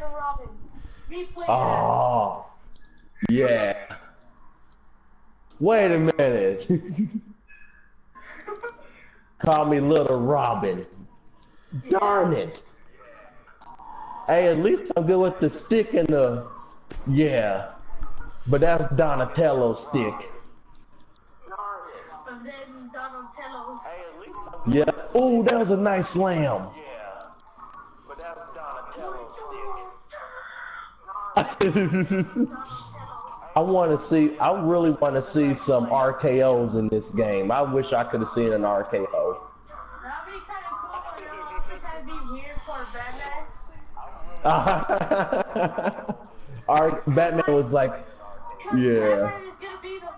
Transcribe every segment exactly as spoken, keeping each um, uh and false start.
Batman Robin. Replay oh, that. Yeah. Wait a minute. Call me Little Robin. Darn it. Hey, at least I'm good with the stick and the... Yeah. But that's Donatello's stick. Darn it. Donatello. Hey, at least I'm good. Yeah. Ooh, that was a nice slam. Yeah. But that's Donatello's stick. I want to see... I really want to see some R K Os in this game. I wish I could have seen an R K O. Our Batman was like, yeah. Batman is gonna be the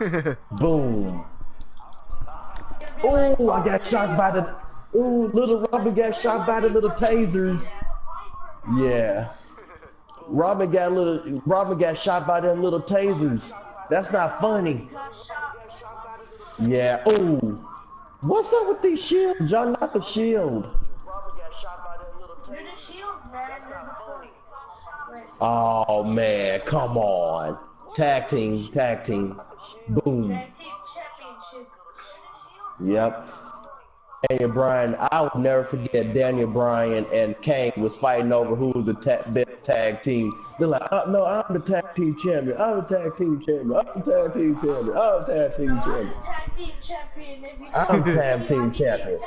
Viper now. Boom. Ooh, I got shot by the. Ooh, Little Robin got shot by the little tasers. Yeah. Robin got little. Robin got shot by them little tasers. That's not funny. Yeah. Ooh. What's up with these shields? Y'all not the shield. Oh man, come on. Tag team, tag team. Boom. Yep. Daniel Bryan, I will never forget Daniel Bryan and Kane was fighting over who was the ta best tag team. They're like, oh, no, I'm the tag team champion. I'm the tag team champion. I'm the tag team champion. I'm the tag team champion. I'm the tag team champion.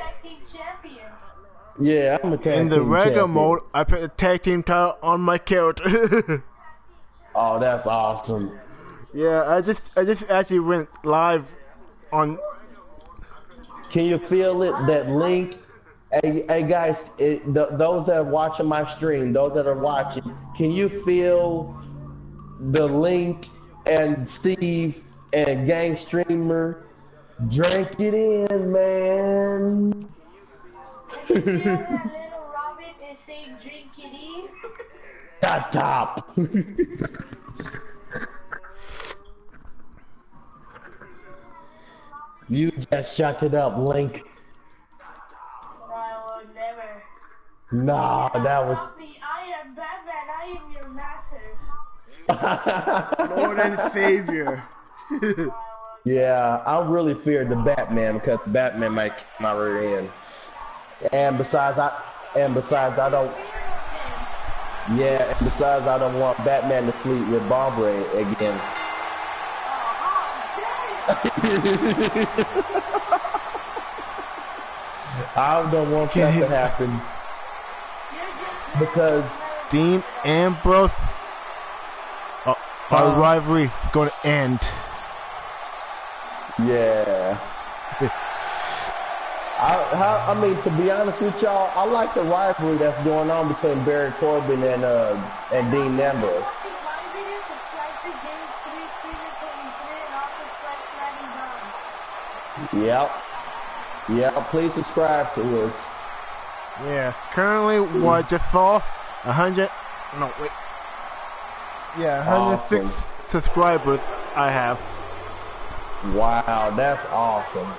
Yeah, I'm a tag team In the team regular champion. mode, I put a tag team title on my character. Oh, that's awesome. Yeah, I just I just actually went live on... Can you feel it? That link? Hey, hey guys, it, th those that are watching my stream, those that are watching, can you feel the link and Steve and Gang Streamer? Drink it in, man. Did you feel that Little Robin is saying drink it in? Shut up! You just shut it up, Link. I will never. Nah, no, that was... I am Batman, I am your master. Lord and Savior. Yeah, I really feared the Batman because Batman might kick my rear end. And besides, I and besides I don't. Yeah, and besides I don't want Batman to sleep with Barbara again. I don't want that to happen because Dean Ambrose, uh, our um, rivalry is going to end. Yeah. I, how, I mean, to be honest with y'all, I like the rivalry that's going on between Baron Corbin and uh, and Dean Ambrose. Yep. Yeah, please subscribe to us. Yeah, currently what I just saw, a hundred, no wait, yeah, one hundred six awesome. Subscribers I have. Wow, that's awesome.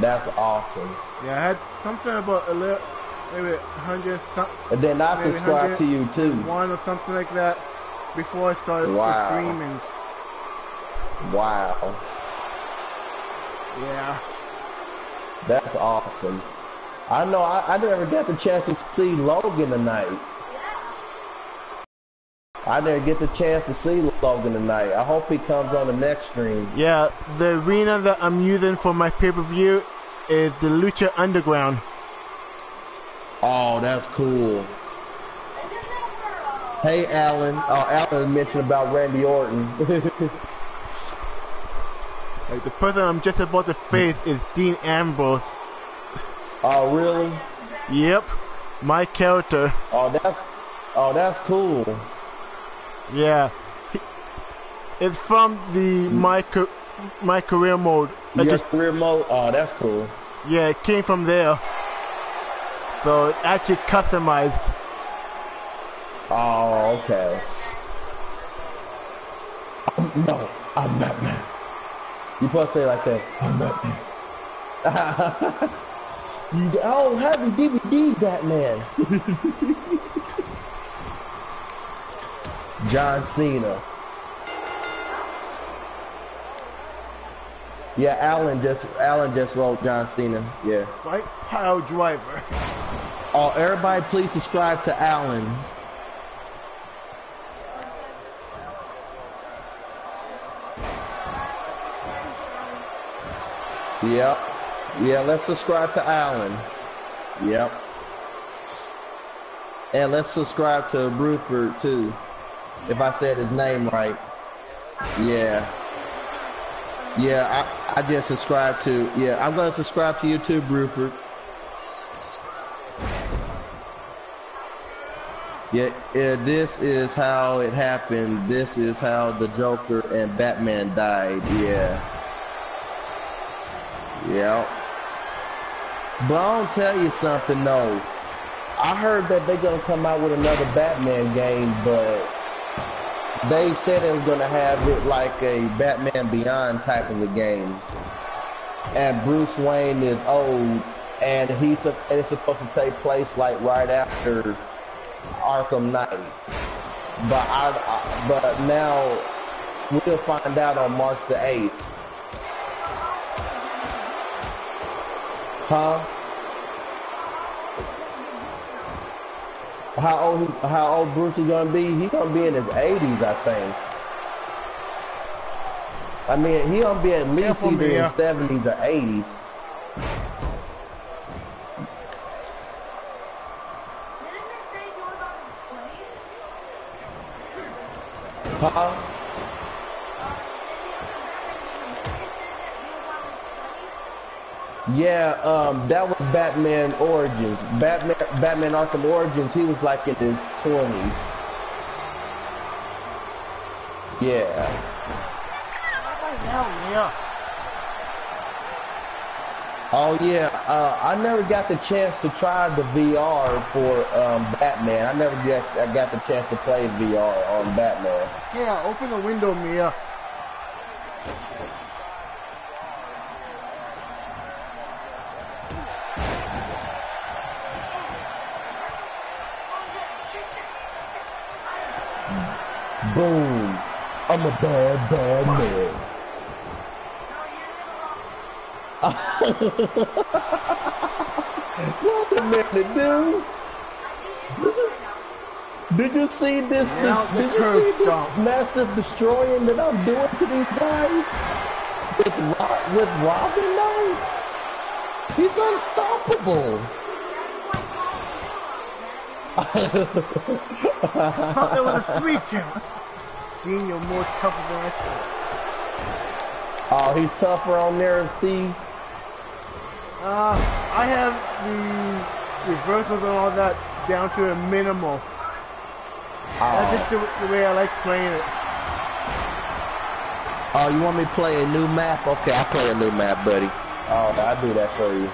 That's awesome. Yeah, I had something about a little, maybe one hundred something. And then I subscribed to you too. One or something like that before I started wow. streaming. Wow. Yeah. That's awesome. I know I, I never got the chance to see Logan tonight. I didn't get the chance to see Logan tonight. I hope he comes on the next stream. Yeah, the arena that I'm using for my pay-per-view is the Lucha Underground. Oh, that's cool. Hey, Alan. Oh, Alan mentioned about Randy Orton. Like the person I'm just about to face is Dean Ambrose. Oh, really? Yep. My character. Oh, that's, oh, that's cool. Yeah, it's from the my my career mode. I Your just, career mode. Oh, that's cool. Yeah, it came from there. So it's actually customized. Oh, okay. I'm, no, I'm Batman. You supposed to say it like that. I'm Batman. I don't have a D V D, Batman. John Cena. Yeah, Alan just Alan just wrote John Cena. Yeah. White pile driver. Oh, everybody, please subscribe to Alan. Yep. Yeah, let's subscribe to Alan. Yep. And let's subscribe to Bruford too, if I said his name right. Yeah. Yeah, I, I just subscribed to, yeah, I'm going to subscribe to you too, Bruford. Yeah, yeah, this is how it happened. This is how the Joker and Batman died, yeah. Yeah. But I'll tell you something, though. I heard that they're going to come out with another Batman game, but... they said it was going to have it like a Batman Beyond type of a game. And Bruce Wayne is old, and he's a, and it's supposed to take place like right after Arkham Knight. But I, I but now we'll find out on March the eighth. Huh? How old? How old Bruce is gonna be? He gonna be in his eighties, I think. I mean, he gonna be at least either in his seventies or eighties. Huh? Yeah, um, that was Batman Origins. Batman, Batman Arkham Origins, he was like in his twenties. Yeah. Oh yeah, uh, I never got the chance to try the V R for um, Batman. I never got, I got the chance to play V R on Batman. Yeah, open the window, Mia. Boom. I'm a bad, bad man. What the minute, dude? Did you, did you see this, this did you see this massive destroying that I'm doing to these guys? With, with Robin though? He's unstoppable. I thought there was a three count. Dean, you're more tougher than I thought. Oh, he's tougher on there, Steve. Uh, I have the reversals and all that down to a minimal. Oh. That's just the, the way I like playing it. Oh, you want me to play a new map? Okay, I'll play a new map, buddy. Oh, I'll do that for you.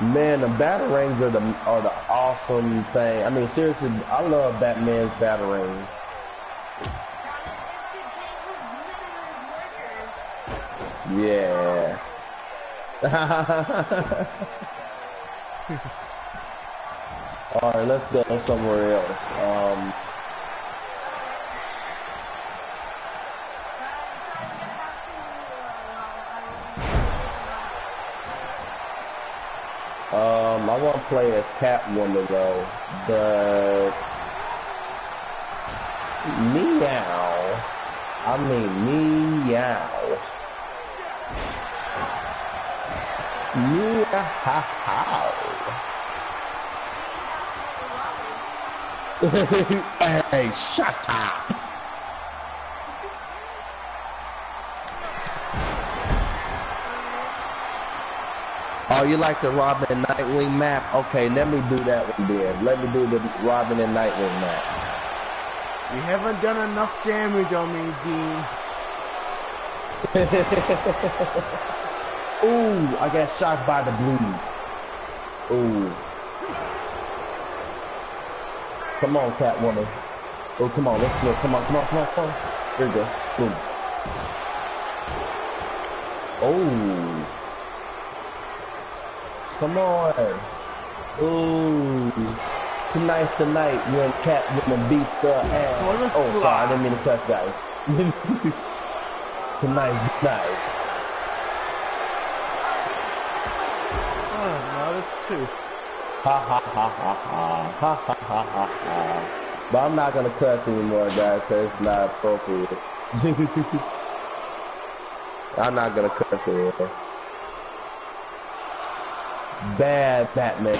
Man, the Batarangs are the are the awesome thing. I mean, seriously, I love Batman's Batarangs. Yeah. All right, let's go somewhere else. Um. Um, I want to play as Catwoman though, but meow. I mean meow. Meow. Hey, shut up. Oh, you like the Robin and Nightwing map? Okay, let me do that one then. Let me do the Robin and Nightwing map. You haven't done enough damage on me, Dean. Ooh, I got shot by the blue. Ooh. Come on, Catwoman. Oh, come on, let's look. Come on, come on, come on, come on. Here we go. Boom. Oh. Come on. Ooh. Tonight's the night when Catwoman beats the ass. Oh, oh sorry, I didn't mean to press, guys. Tonight's the night. Oh, no, that's two. Ha ha ha ha ha. Ha ha ha ha ha. But I'm not going to cuss anymore, guys, because it's not appropriate. I'm not going to cuss anymore. Bad Batman.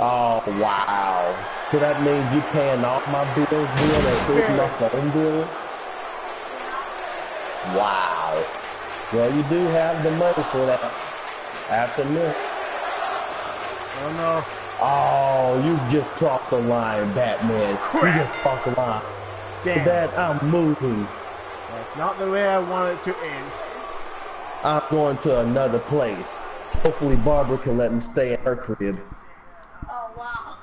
Oh wow! So that means you paying off my bills, bill, and my phone bill. Wow. Well, you do have the money for that afternoon. Oh no. Oh, you just crossed the line, Batman. Crap. You just crossed the line. Damn. That I'm moving. That's not the way I want it to end. I'm going to another place. Hopefully Barbara can let me stay at her crib. Oh,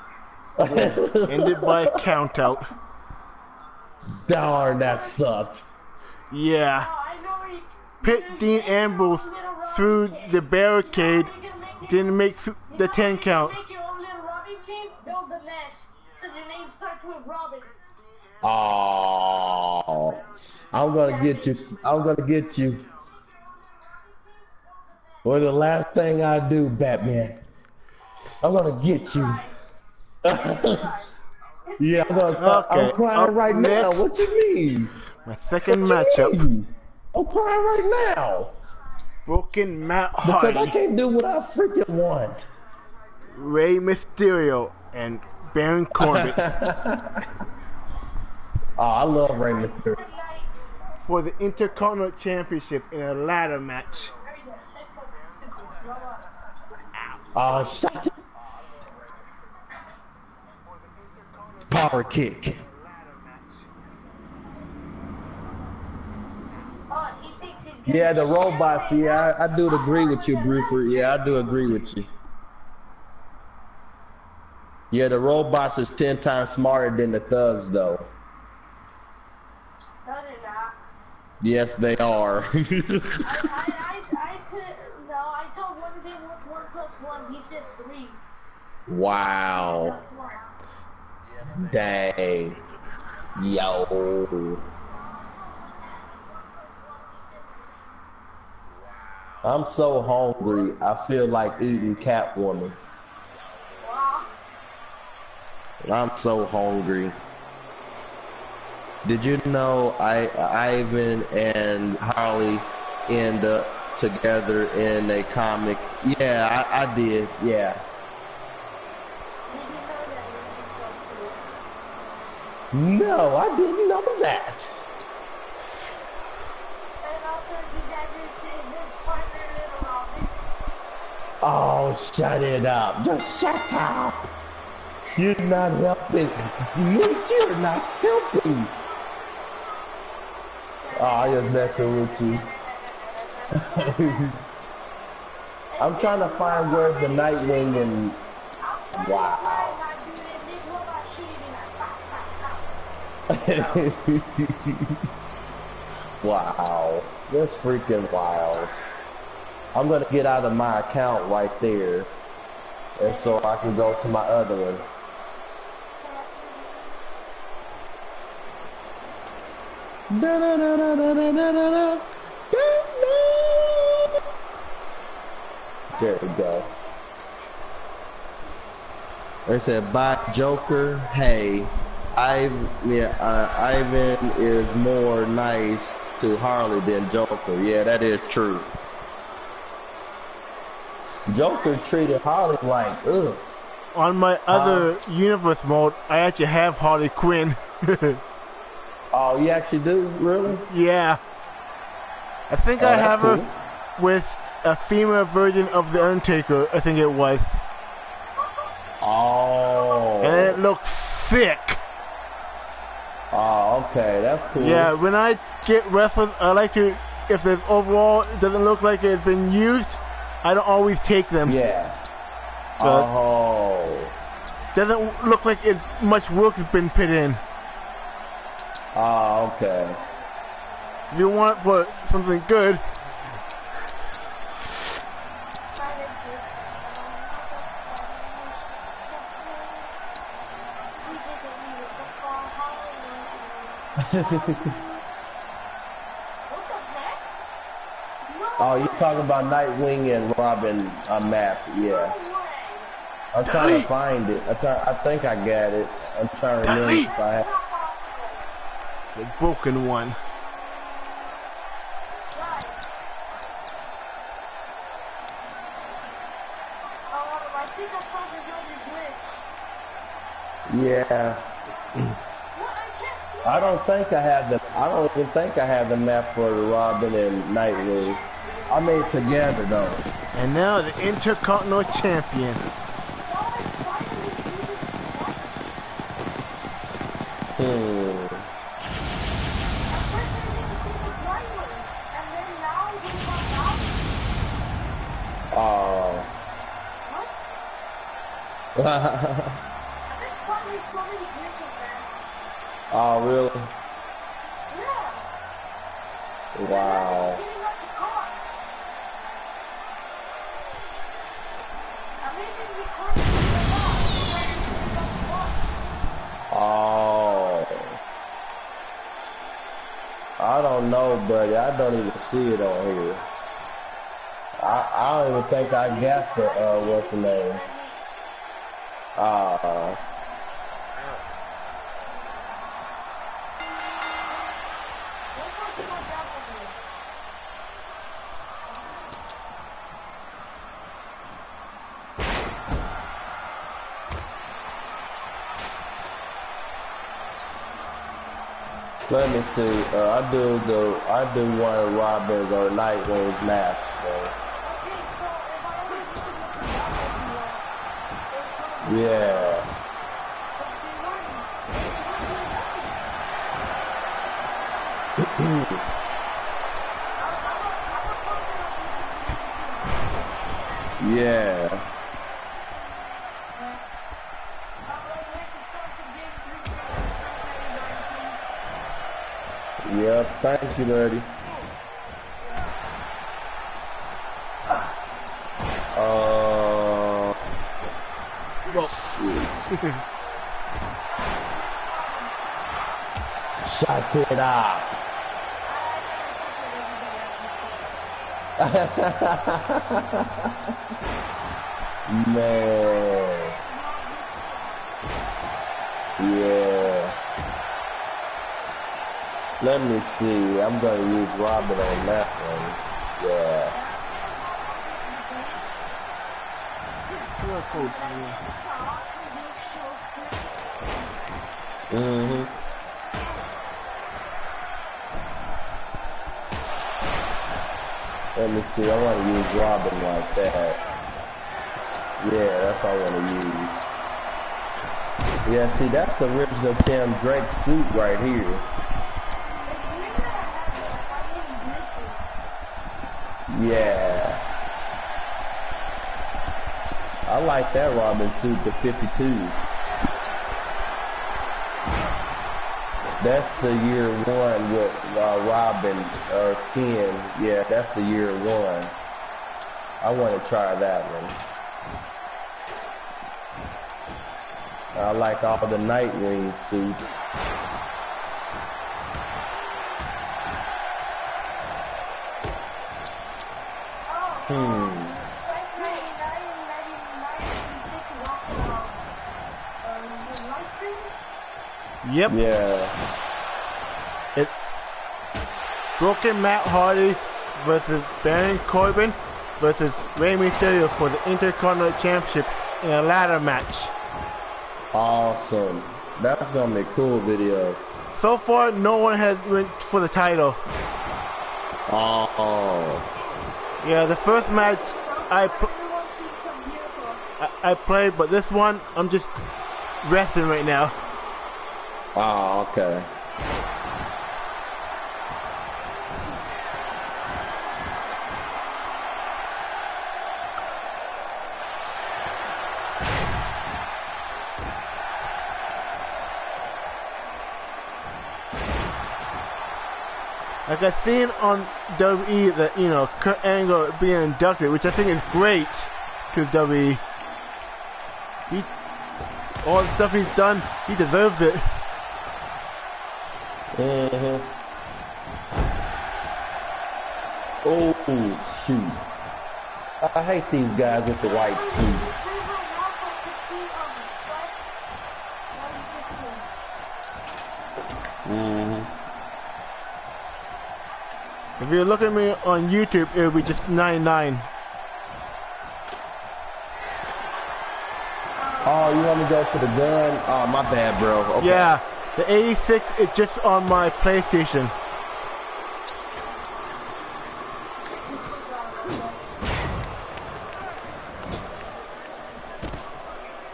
wow. Ended by a count out. Darn, that sucked. Yeah. Pit Dean Ambrose through the barricade. Didn't make the ten count. Oh, I'm gonna get you. I'm gonna get you. Well, the last thing I do, Batman, I'm gonna get you. Yeah, I'm gonna. Start, okay. I'm crying Up right next, now. What you mean? My second matchup. Mean? I'm crying right now. Broken Matt Hardy. Because I can't do what I freaking want. Rey Mysterio and Baron Corbin. Oh, I love Rey Mysterio. For the Intercontinental Championship in a ladder match. Oh, shut up. Power kick. Yeah, the robots. Yeah, I, I do agree with you, Bruford. Yeah, I do agree with you. Yeah, the robots is ten times smarter than the thugs, though. No, they're not. Yes, they are. I, I, I, I could, no, I saw one thing with one plus one. He said three. Wow. Dang. Yo. I'm so hungry, I feel like eating Catwoman. Wow. I'm so hungry. Did you know I, Ivan and Harley end up together in a comic? Yeah, I, I did, yeah. No, I didn't know that. Oh, shut it up. Just shut up. You're not helping. You're not helping. Oh, I'm just messing with you. I'm trying to find where the Nightwing and... Wow. Wow. That's freaking wild. I'm gonna get out of my account right there, and so I can go to my other one. Da da da da da da da da da. There we go. They said, "By Joker, hey, I, yeah, uh, Ivan is more nice to Harley than Joker." Yeah, that is true. Joker treated Harley like, ugh. On my other uh, universe mode, I actually have Harley Quinn. Oh, you actually do? Really? Yeah. I think oh, I have cool. her with a female version of the Undertaker, I think it was. Oh. And it looks sick. Oh, okay. That's cool. Yeah, when I get wrestlers, I like to, if the overall doesn't look like it's been used, I don't always take them. Yeah. But oh. Doesn't look like it, much work has been put in. Ah, okay. If you want it for something good. Oh, you're talking about Nightwing and Robin uh, map, yeah. I'm trying Dolly. to find it. I try, I think I got it. I'm trying to remember if I have the broken one. Yeah. I don't think I have the. I don't even think I have the map for Robin and Nightwing. I made it together though. And now the Intercontinental Champion. Hmm. Oh. Oh, really? Yeah. Wow. Oh, I don't know, buddy. I don't even see it on here. I I don't even think I got the uh, what's the name? Uh Let me see. Uh, I do the I do one of Robin's or Nightwing's maps. So. Yeah. Yeah. Yep, thank you, buddy. Uh, well, shut it up. Man. Yeah. Let me see, I'm gonna use Robin on that one. Yeah. Mm-hmm. Let me see, I wanna use Robin like that. Yeah, that's what I wanna use. Yeah, see, that's the original Tim Drake suit right here. Yeah. I like that Robin suit, the fifty-two. That's the year one with uh, Robin uh, skin. Yeah, that's the year one. I want to try that one. I like all the Nightwing suits. Hmm. Yep. Yeah. It's Broken Matt Hardy versus Baron Corbin versus Rey Mysterio for the Intercontinental Championship in a ladder match. Awesome. That's gonna be a cool video. So far, no one has went for the title. Uh oh. Yeah, the first match I, I I played, but this one I'm just resting right now. Oh, okay. Like, I've seen on W W E that, you know, Kurt Angle being inducted, which I think is great to W W E. He, all the stuff he's done, he deserves it. Mm-hmm. Oh, shoot. I hate these guys with the white suits. Mm-hmm. If you look at me on YouTube, it'll be just ninety-nine dollars. Oh, you want me to go for the gun? Oh, my bad, bro. Okay. Yeah, the eighty-six is just on my PlayStation.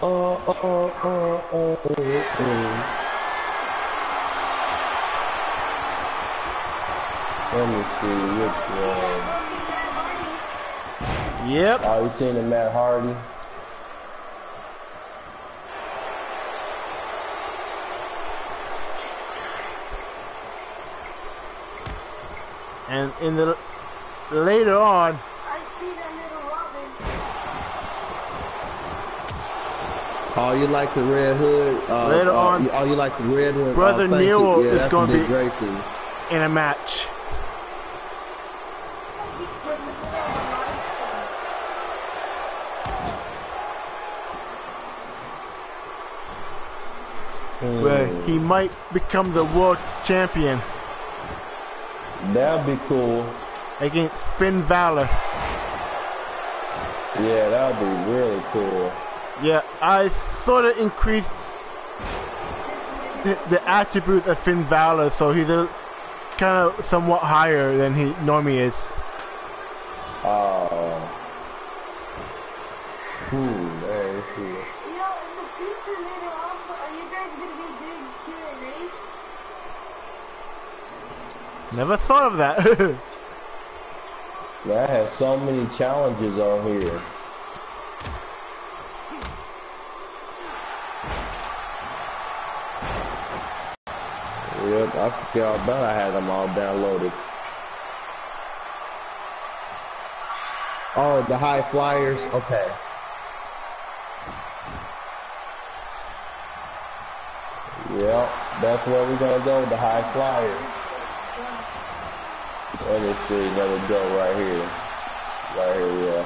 Oh, oh, oh, oh, oh, oh, oh. Let me see which one. Yep. Oh, you seen the Matt Hardy? And in the later on, I see that little Robin. Oh, you like the Red Hood? Uh, later uh, on, you, oh, you like the Red Hood? Brother oh, Nero yeah, is going to be Gracie. In a match. Where he might become the world champion. That'd be cool. Against Finn Balor. Yeah, that'd be really cool. Yeah, I sort of increased the, the attributes of Finn Balor, so he's a, kind of somewhat higher than he normally is. Oh. Hmm, very cool. Never thought of that. I have so many challenges on here. Yep, I forgot about I had them all downloaded. Oh, the high flyers? Okay. Yep, that's where we're gonna go, the high flyers. Let me see, let it go right here. Right here, yeah.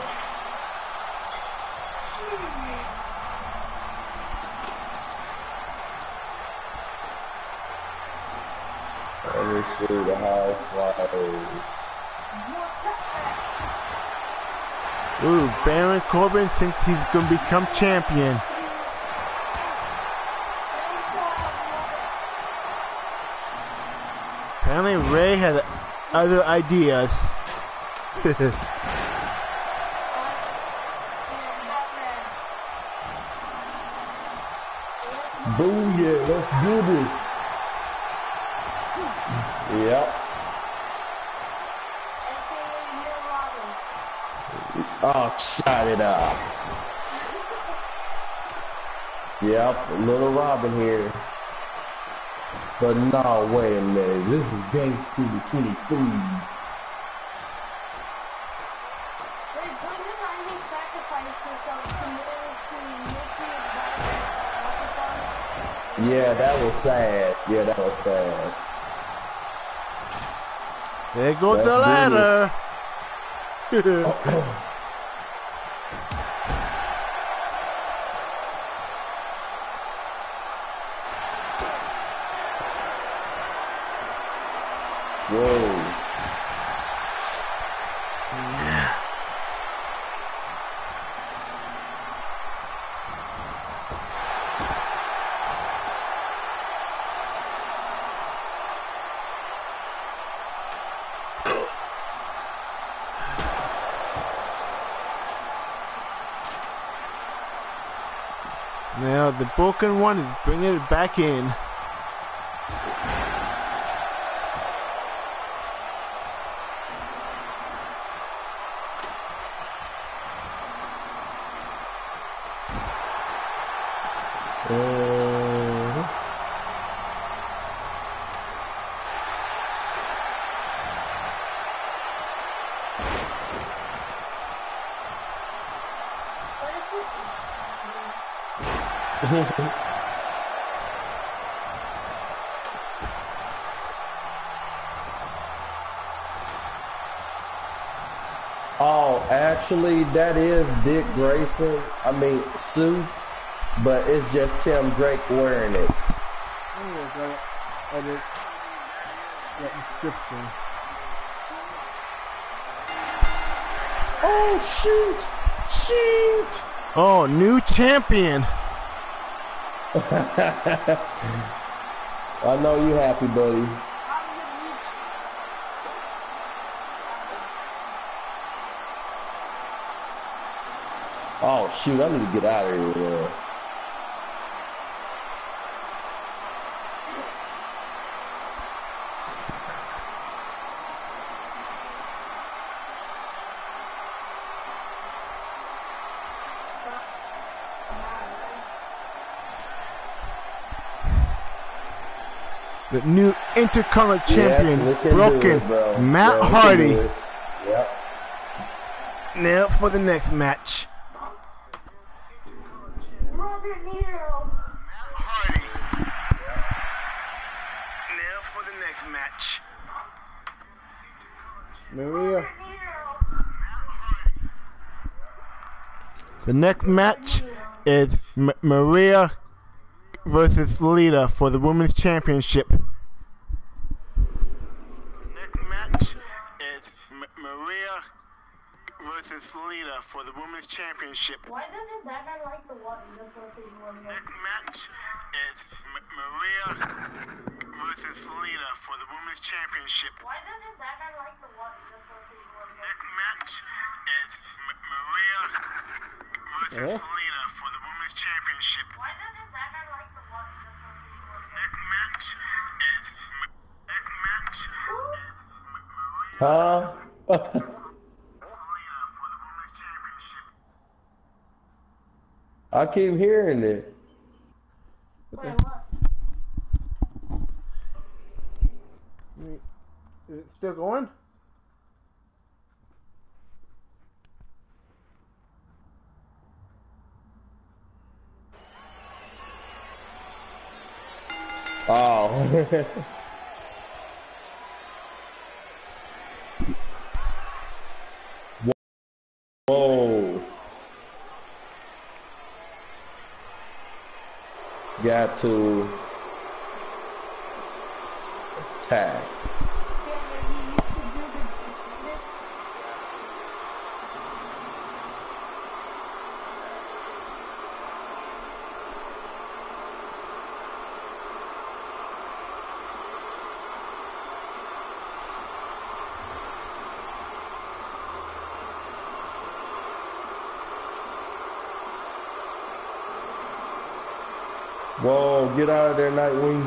Let me see the high fly. Ooh, Baron Corbin thinks he's gonna become champion. Apparently Rey had a other ideas. Boom, yeah, let's do this. Yep. Oh, shut it up. Yep, little Robin here. But no, wait a minute, this is Game Studio twenty-three. Yeah, that was sad. Yeah, that was sad. There goes That's the ladder. Oh. The broken one is bringing it back in. Uh-huh. Oh, actually, that is Dick Grayson. I mean, suit, but it's just Tim Drake wearing it. Oh, I got it. Edit that description. Oh, shoot! Shoot! Oh, new champion. I know you happy, buddy. Oh, shoot, I need to get out of here. Man. The new Intercontinental Champion, yes, Broken it, Matt yeah, Hardy. Yep. Now for the next match. Brother Nero. Matt Hardy. Yep. Now for the next match. Maria. The next match is M Maria versus Lita for the Women's Championship. Lita for the Women's Championship. Why doesn't Batman like the water? That's what he's wondering. Next match is M Maria versus Lita for the Women's Championship. Why doesn't Batman like the water? That's what he's wondering. Next match is M Maria versus oh. Lita for the Women's Championship. Why doesn't Batman like the water? That's what he's wondering. Next match is M Next match Ooh. is M Maria. Huh? I keep hearing it. Wait, what? Is it still going? Oh. Got to tag. Whoa, get out of there, Nightwing.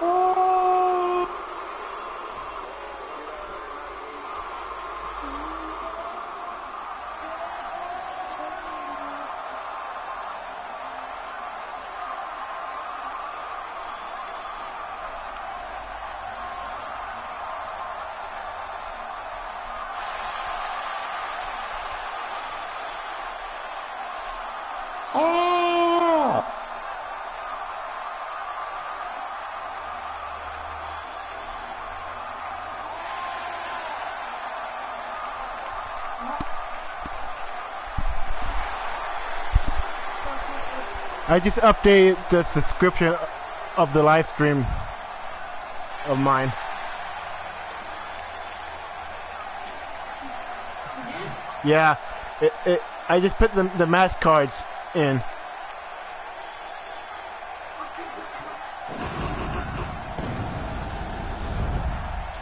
Oh. I just updated the subscription of the live stream of mine. Yeah, it, it, I just put the, the match cards in.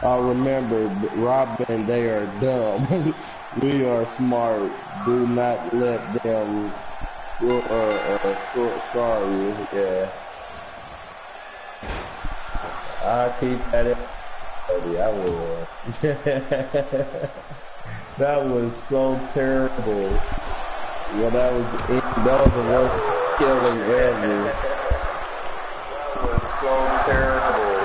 I remember, Rob and they are dumb. We are smart. Do not let them... Score, uh, uh, score, scar you, yeah. I keep at it. Oh, yeah, I will. That was so terrible. Yeah, that was the that was the worst killing ever. That was so terrible.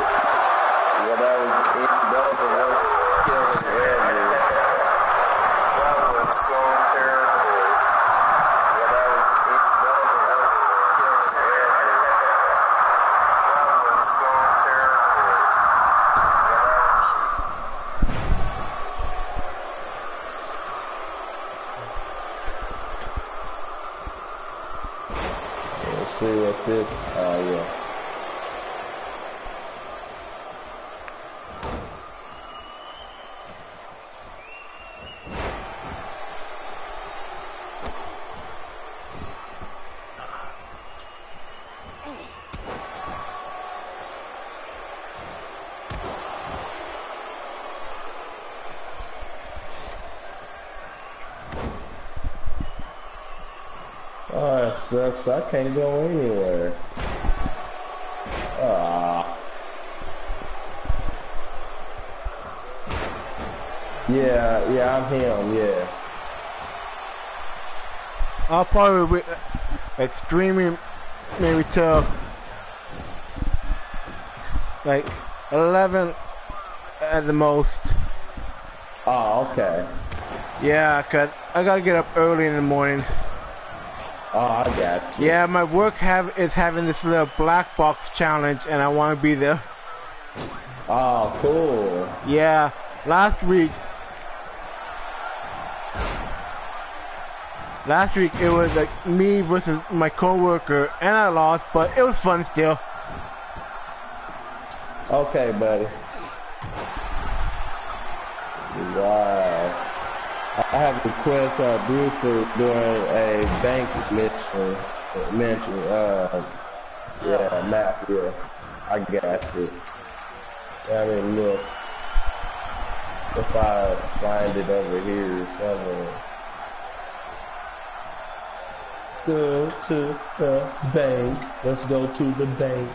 Yeah, that was the that was the worst killing ever. That was so terrible. see if this, uh, yeah. Sucks, I can't go anywhere. Ah. Yeah, yeah, I'm him, yeah. I'll probably be extremely, maybe till like eleven at the most. Oh, okay. Yeah, cause I gotta get up early in the morning. Oh, I got you. Yeah, my work have is having this little black box challenge, and I want to be there. Oh, cool. Yeah, last week, last week it was like me versus my coworker, and I lost, but it was fun still. Okay, buddy. Wow. I have to quest uh, briefly during a bank mention, mention, uh, yeah, map, yeah, I got you. I mean, look, if I find it over here somewhere. Go to the bank, let's go to the bank.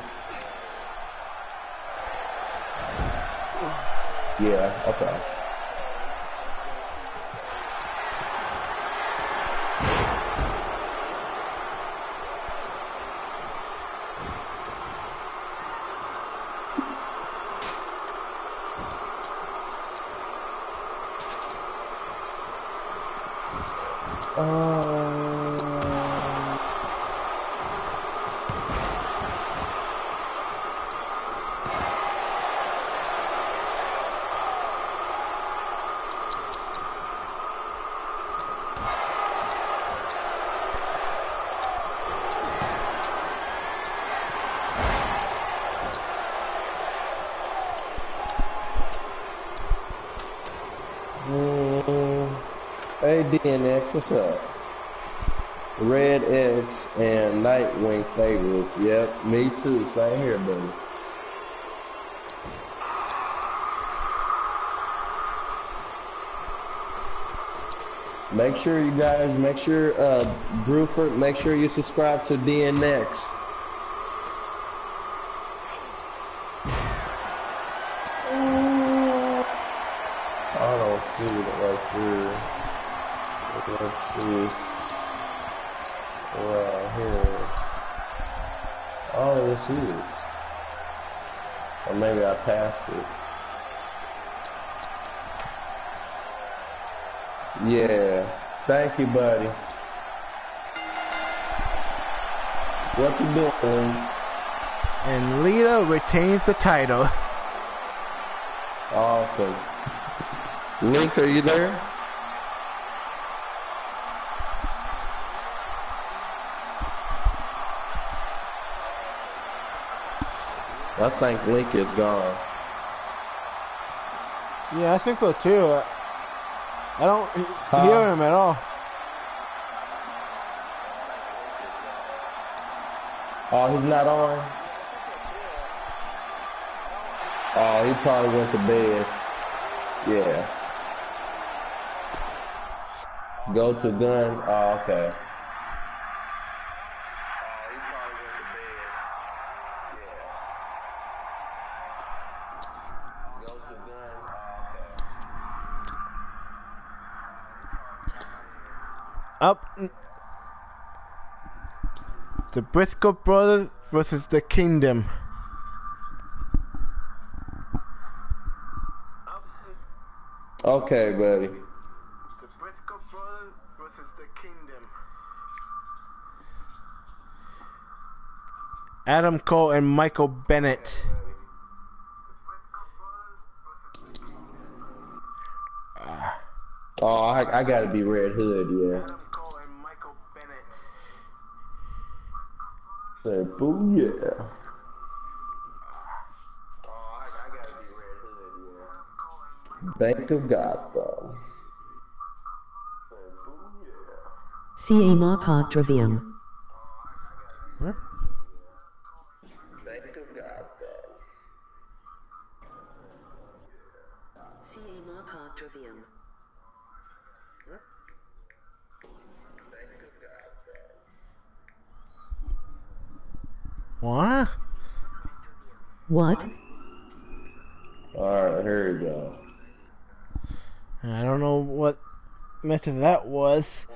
Yeah, okay. What's up? Red X and Nightwing favorites. Yep, me too. Same here, buddy. Make sure you guys, make sure, uh, Bruford, make sure you subscribe to D N X. I don't see it right here. Let's see right here. Oh, this is. Or maybe I passed it. Yeah. Thank you, buddy. What you doing? And Lita retains the title. Awesome. Link, are you there? I think Link is gone. Yeah, I think so too. I, I don't huh? hear him at all. Oh, he's not on? Oh, he probably went to bed. Yeah. Go to gun. Oh, okay. Up, the Briscoe Brothers versus the Kingdom. Okay, buddy. The Briscoe Brothers versus the Kingdom. Adam Cole and Michael Bennett. Oh, I, I gotta be Red Hood, yeah. Say booyah. Oh, I, I gotta be Red Hood, yeah. Bank of Gotham. Say booyah. C A M A Pot Trivium. What? Bank of Gotham. C A M A Pot Trivium. What? What? Alright, here we go. I don't know what message that was.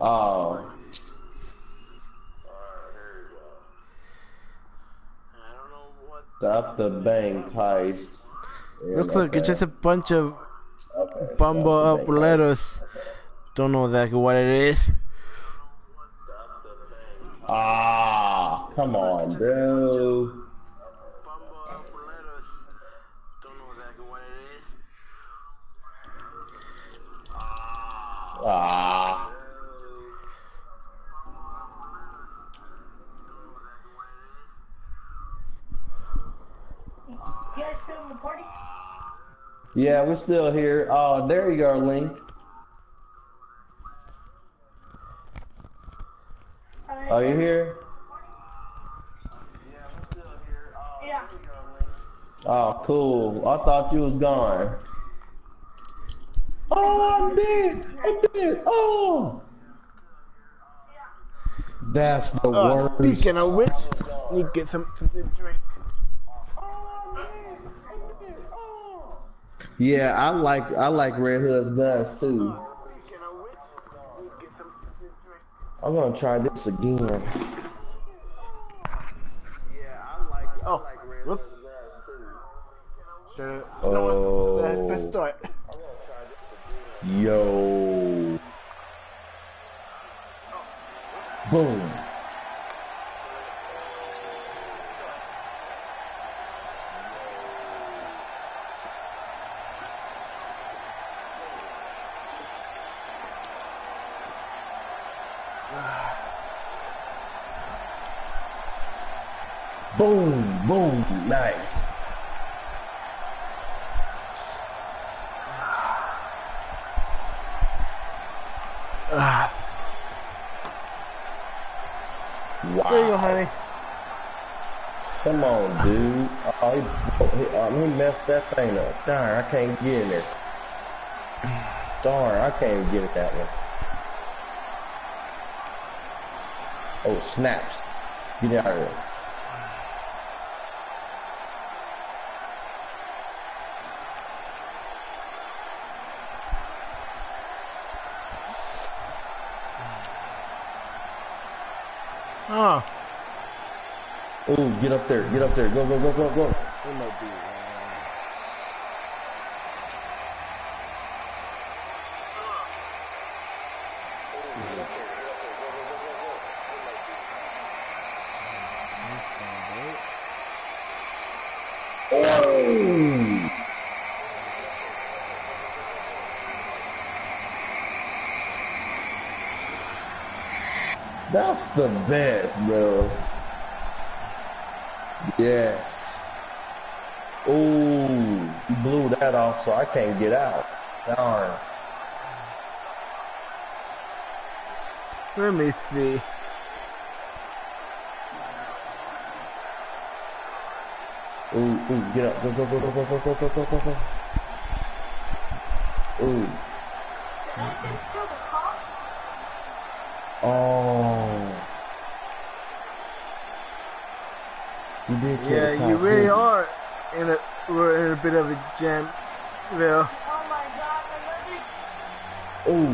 Oh. Alright, here we go. I don't know what. Stop the bank heist. Looks like it's just a bunch of okay, bumble up letters. Okay. Don't know exactly what it is. Ah, come on, bro. Ah. You guys still in the party? Yeah, we're still here. Oh, there you go, Link. Are you here? Yeah, I'm still here. Oh, yeah. Oh, cool. I thought you was gone. Oh, I'm dead. I'm dead. Oh. That's the uh, worst. Speaking of which, we get some to drink. Oh, man. I'm dead. Oh. Yeah, I like I like Red Hood's guns too. I'm gonna try this again. Yeah, I like. Oh, I like whoops. Sure. Oh. No, let's start. I'm gonna try this again. Yo. Oh. Boom. Boom, boom, nice. Ah. Wow. There you go, honey. Come on, dude. Oh, he, oh, he, he messed that thing up. Darn, I can't get in there. Darn, I can't even get it that one. Oh, snaps. Get out of here. Oh. Ooh, get up there, get up there, go, go, go, go, go. It might be. Oh! That's the best, bro. Yes. Ooh, he blew that off, so I can't get out. Darn. Let me see. Ooh, ooh, get up. Go, go, go, go, go, go, go, go, go, go. Ooh. Oh. You did kill yeah, the cop, you really didn't? Are in a we're in a bit of a jam, Bill. Oh my God, I love you. Ooh.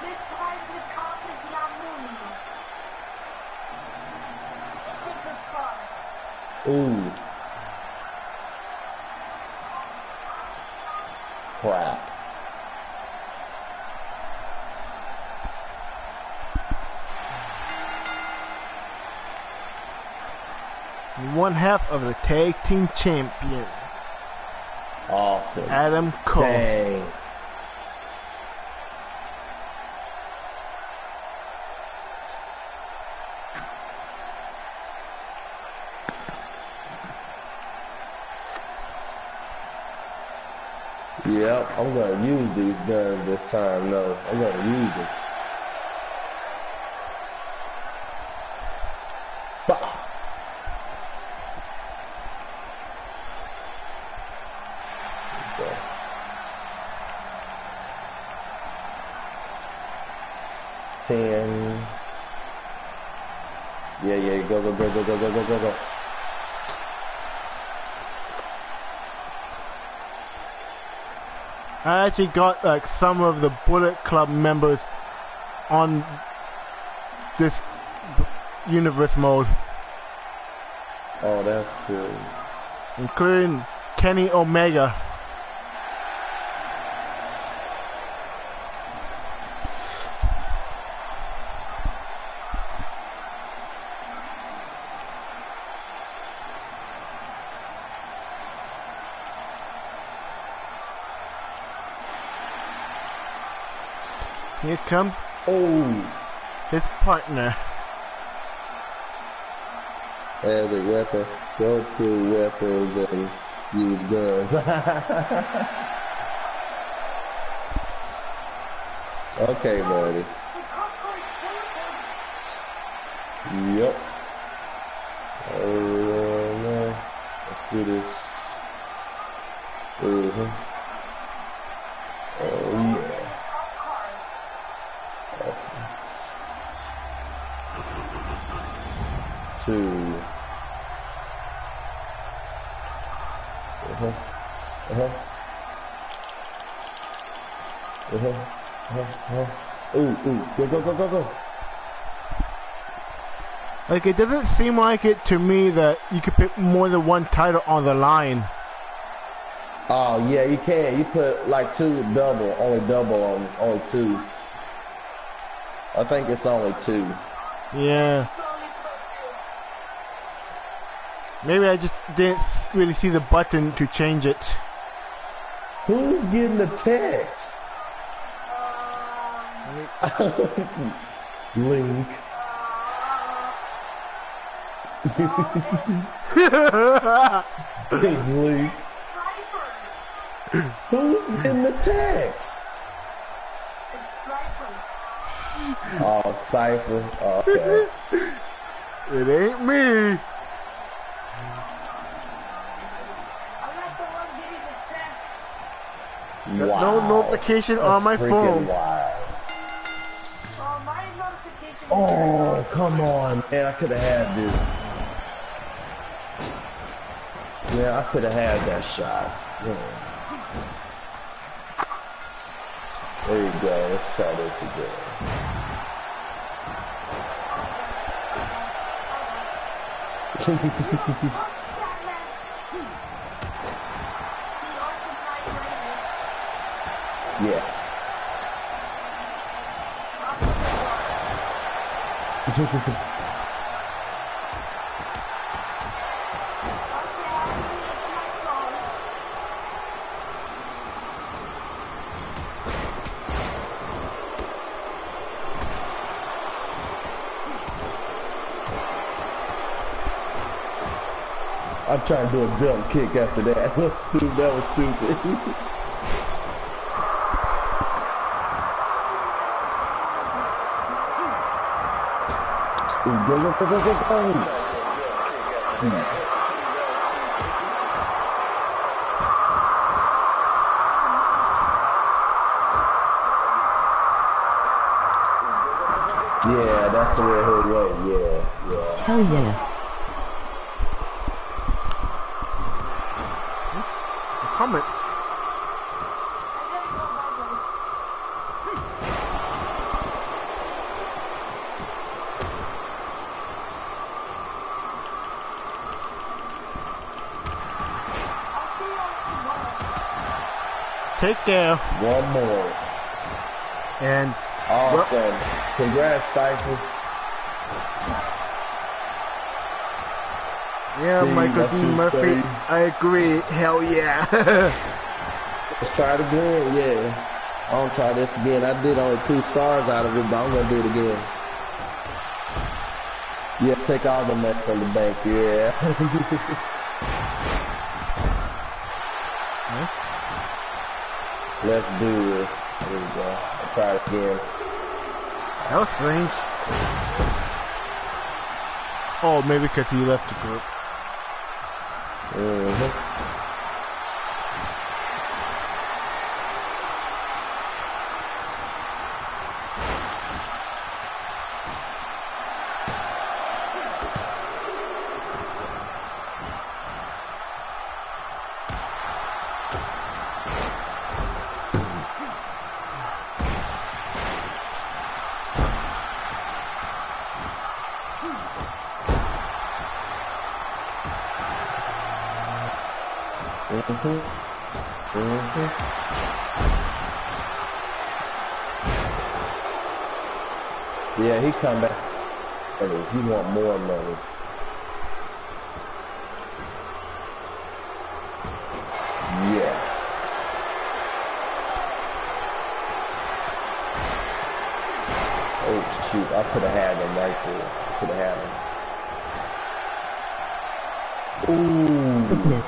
This time the cop is not moving. It's a good car. Ooh. Crap. One half of the tag team champion. Awesome. Adam Cole. Dang. Yeah, I'm gonna use these guns this time, though. I'm gonna use it. Bah. Okay. Ten. Yeah, yeah, go, go, go, go, go, go, go, go, go. I actually got like some of the Bullet Club members on this universe mode. Oh, that's cool. Including Kenny Omega. Here comes oh his partner. As a weapon, go to weapons and use guns. Okay, buddy. Yep. Uh, let's do this. Mm-hmm. Oh yeah. Two. Uh-huh. Uh-huh. Uh-huh. Uh-huh. Uh-huh. Ooh, ooh. Go, go, go, go, go. Like, it doesn't seem like it to me that you could put more than one title on the line. Oh, yeah, you can. You put, like, two double. Only double on, only two. I think it's only two. Yeah. Maybe I just didn't really see the button to change it. Who's getting the text? Link. Link. Who's getting the text? Oh, Cypher. Oh, okay. It ain't me. Wow. No notification that's on my phone. Wild. Oh, come on, man. I could have had this. Yeah, I could have had that shot. Yeah. There you go. Let's try this again. Yes. I'm trying to do a jump kick after that. That was stupid. That was stupid. Go, go, go, go, go, go. Yeah, that's the Red Hood way. Yeah, yeah. Hell yeah. I'm coming. Take care. One more. And awesome. Congrats, Stifle. Yeah, Steve, Michael Dean Murphy. Say. I agree. Hell yeah. Let's try it again. Yeah. I'll try this again. I did only two stars out of it, but I'm gonna do it again. Yeah, take all the money from the bank. Yeah. Huh? Let's do this. There we go. I'll try it again. That was strange. Oh, maybe because he left the group. Come back. Hey, he want more money. Yes. Oh shoot! I could have had him right there. Could have had him. Ooh. Submit.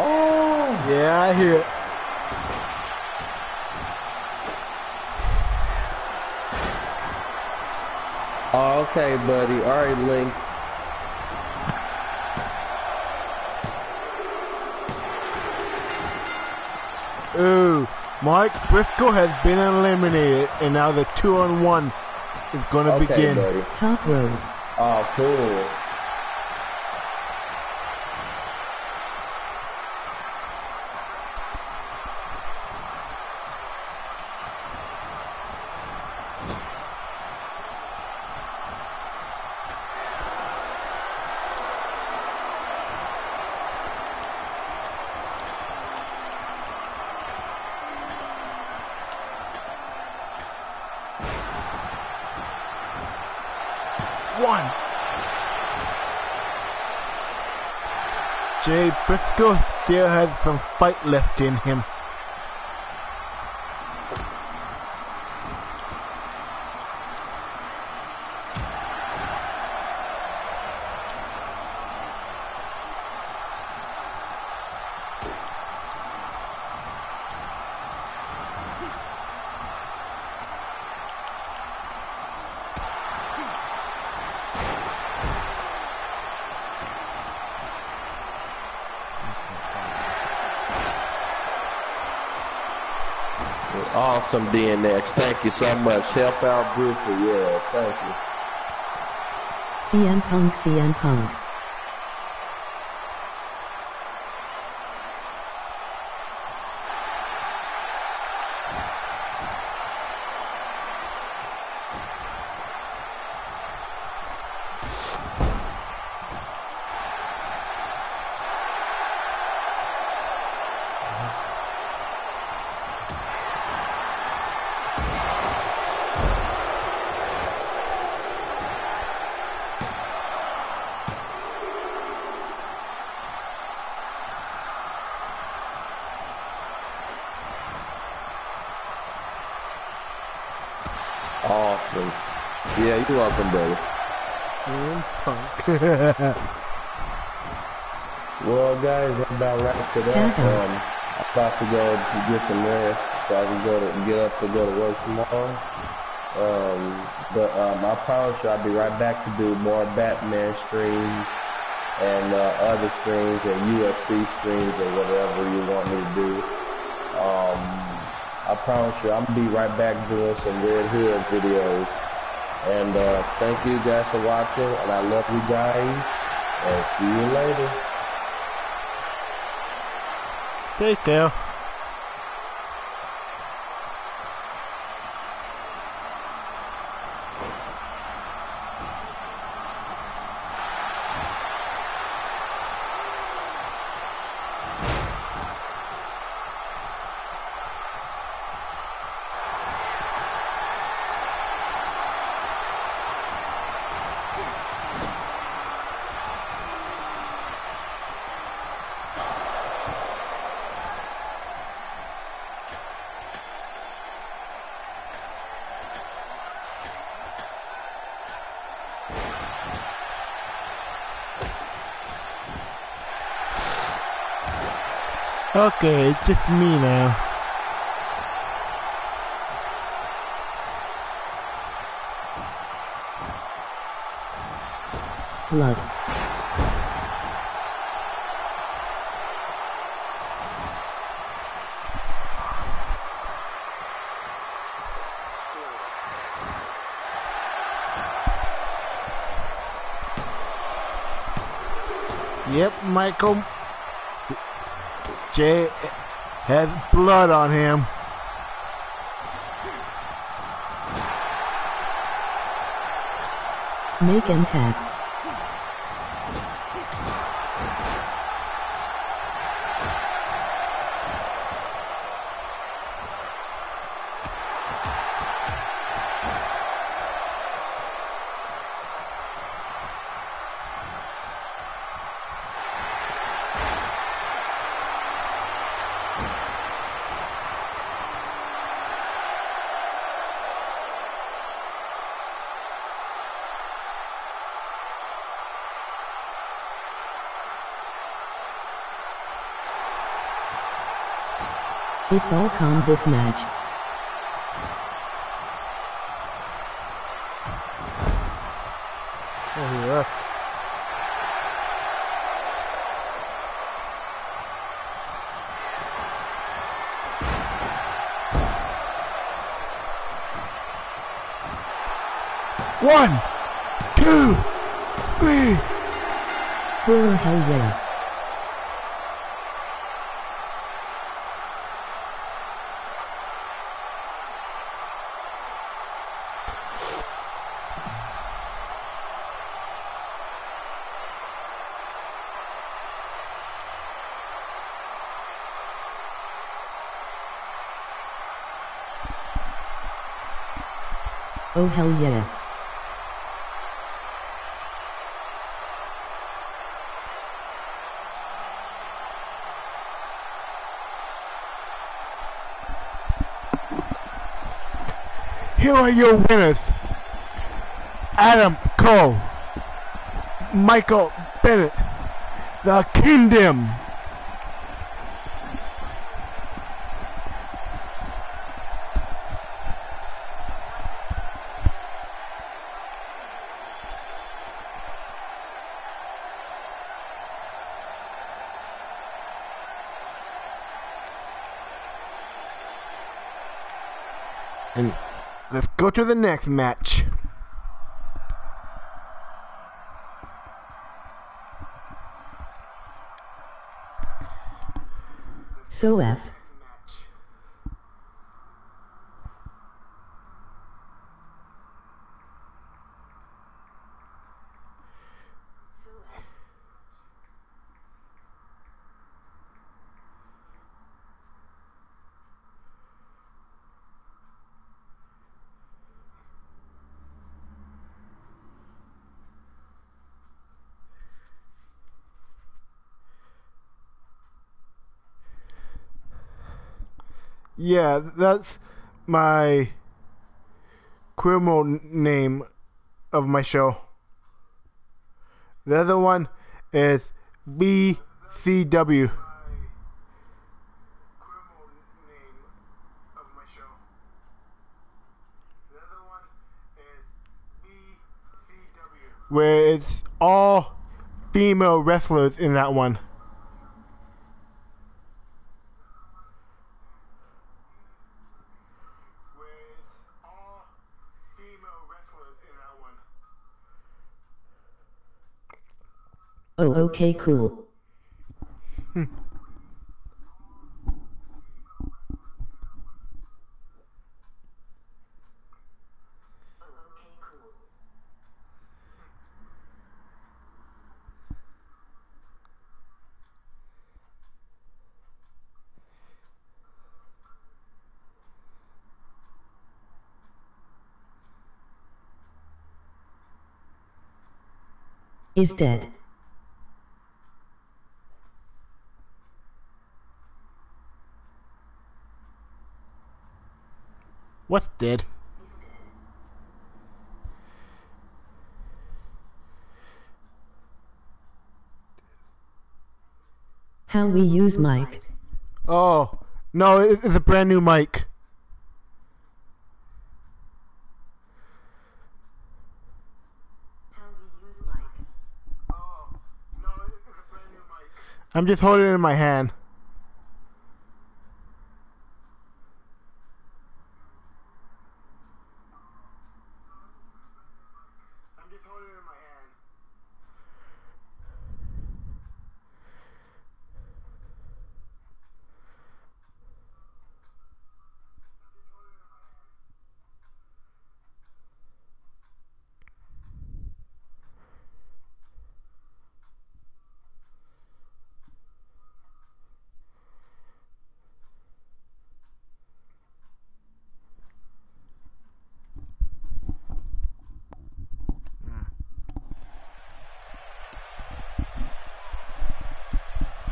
Oh yeah, I hear it. Oh, okay, buddy. All right, Link. Ooh, Mike Briscoe has been eliminated, and now the two on one is gonna okay, begin. Buddy. Top road. Oh, cool. Jay Briscoe still has some fight left in him. Awesome, D N X. Thank you so much. Help out Brewster. Yeah, thank you. C M Punk, C M Punk. You're welcome, brother. And Punk. Well, guys, that about wraps it up. Um, I'm about to go to get some rest so I can go to get up to go to work tomorrow. Um, but um, I promise you, I'll be right back to do more Batman streams and uh, other streams and U F C streams or whatever you want me to do. Um, I promise you, I'm gonna be right back doing some Red Hood videos. And uh, thank you guys for watching, and I love you guys, and see you later. Take care. Okay, it's just me now. Hello. Yep, Michael Jay has blood on him. Make him tap. It's all calm this match. Oh, he left. One, two, three. Oh, hell yeah. Oh hell yeah. Here are your winners: Adam Cole, Michael Bennett, The Kingdom. Let's go to the next match. So F. Yeah, that's my criminal name of my show. The other one is B C W. Where it's all female wrestlers in that one. Oh, okay, cool. Hmm. Is dead. What's dead? How we use Mike. Oh, no, it's a brand new mic. I'm just holding it in my hand. I'm just holding it in my hand.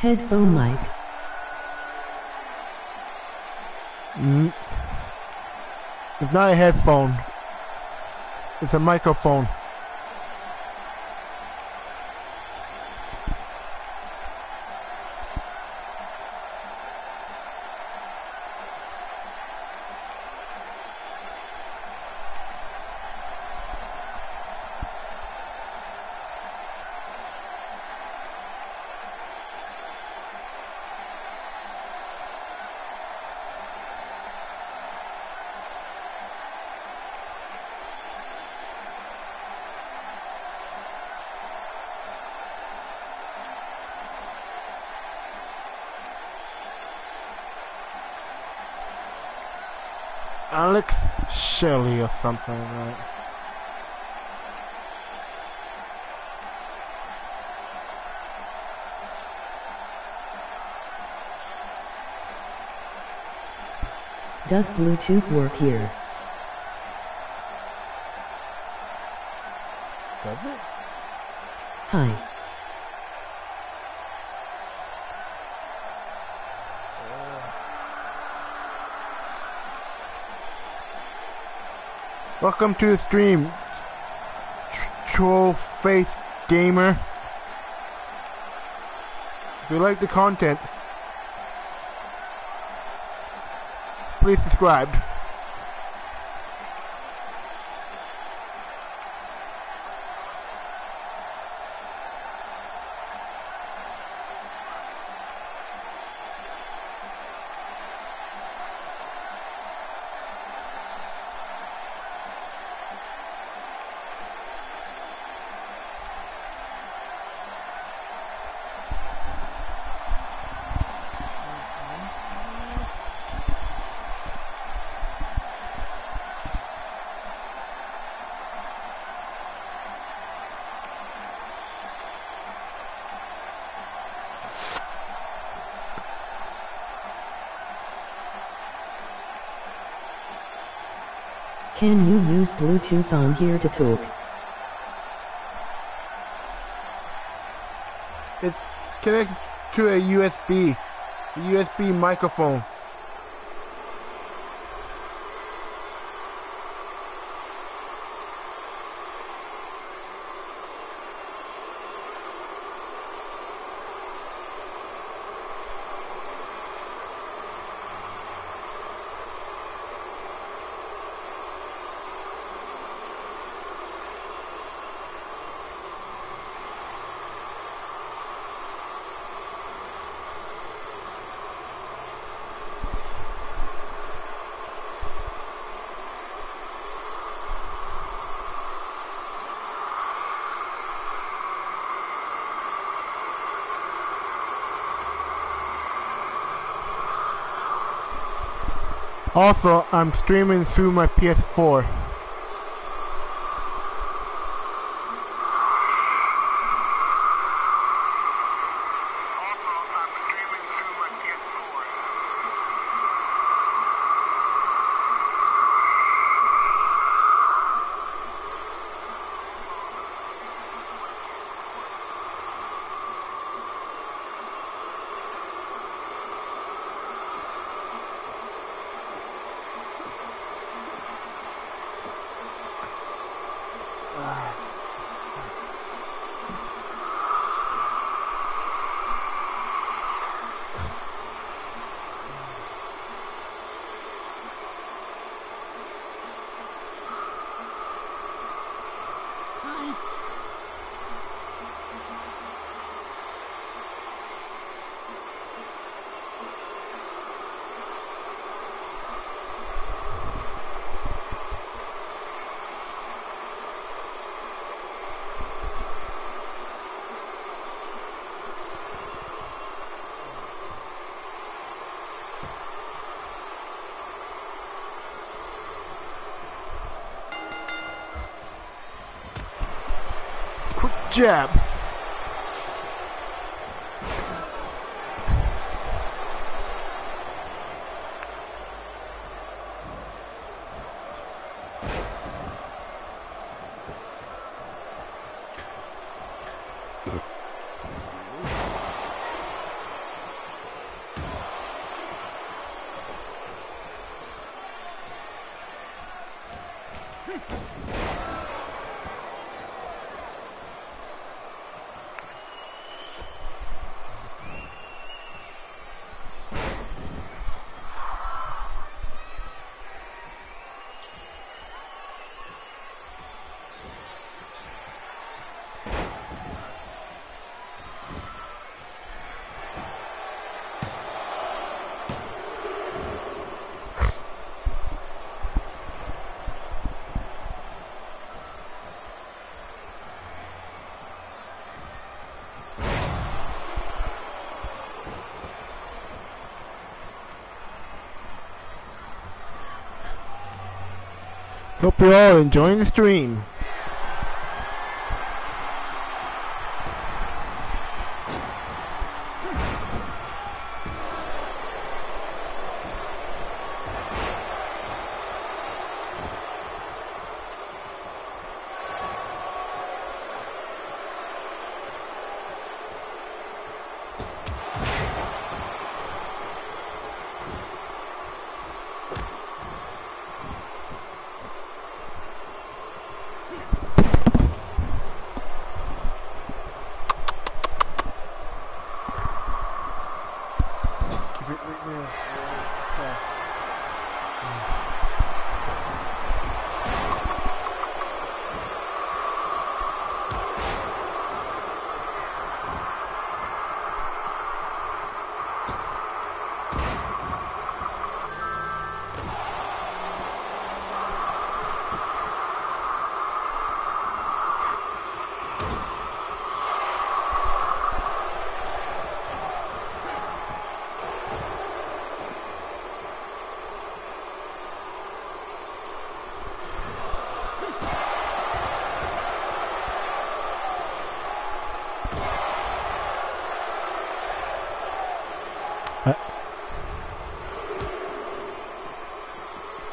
Headphone mic. Mm. It's not a headphone. It's a microphone. Alex Shelley or something, right? Does Bluetooth work here? Does it? Hi. Welcome to the stream, Troll Face Gamer. If you like the content, please subscribe. Can you use Bluetooth on here to talk? It's connected to a U S B, a U S B microphone. Also, I'm streaming through my P S four. jab. Hope you're all enjoying the stream.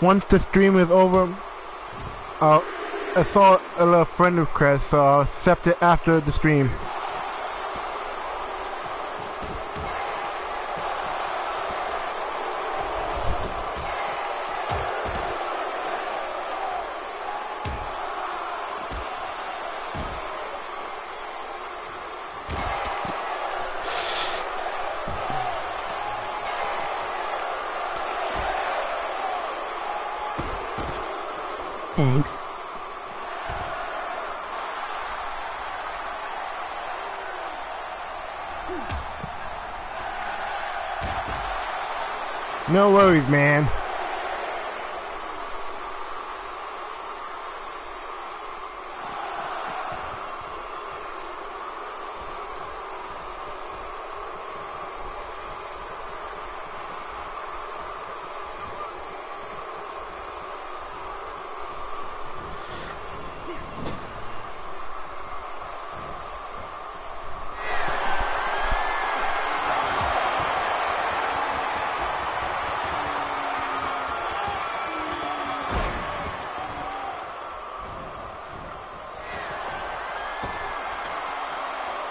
Once the stream is over, uh, I saw a little friend request, so I'll accept it after the stream. Thanks. No worries, man.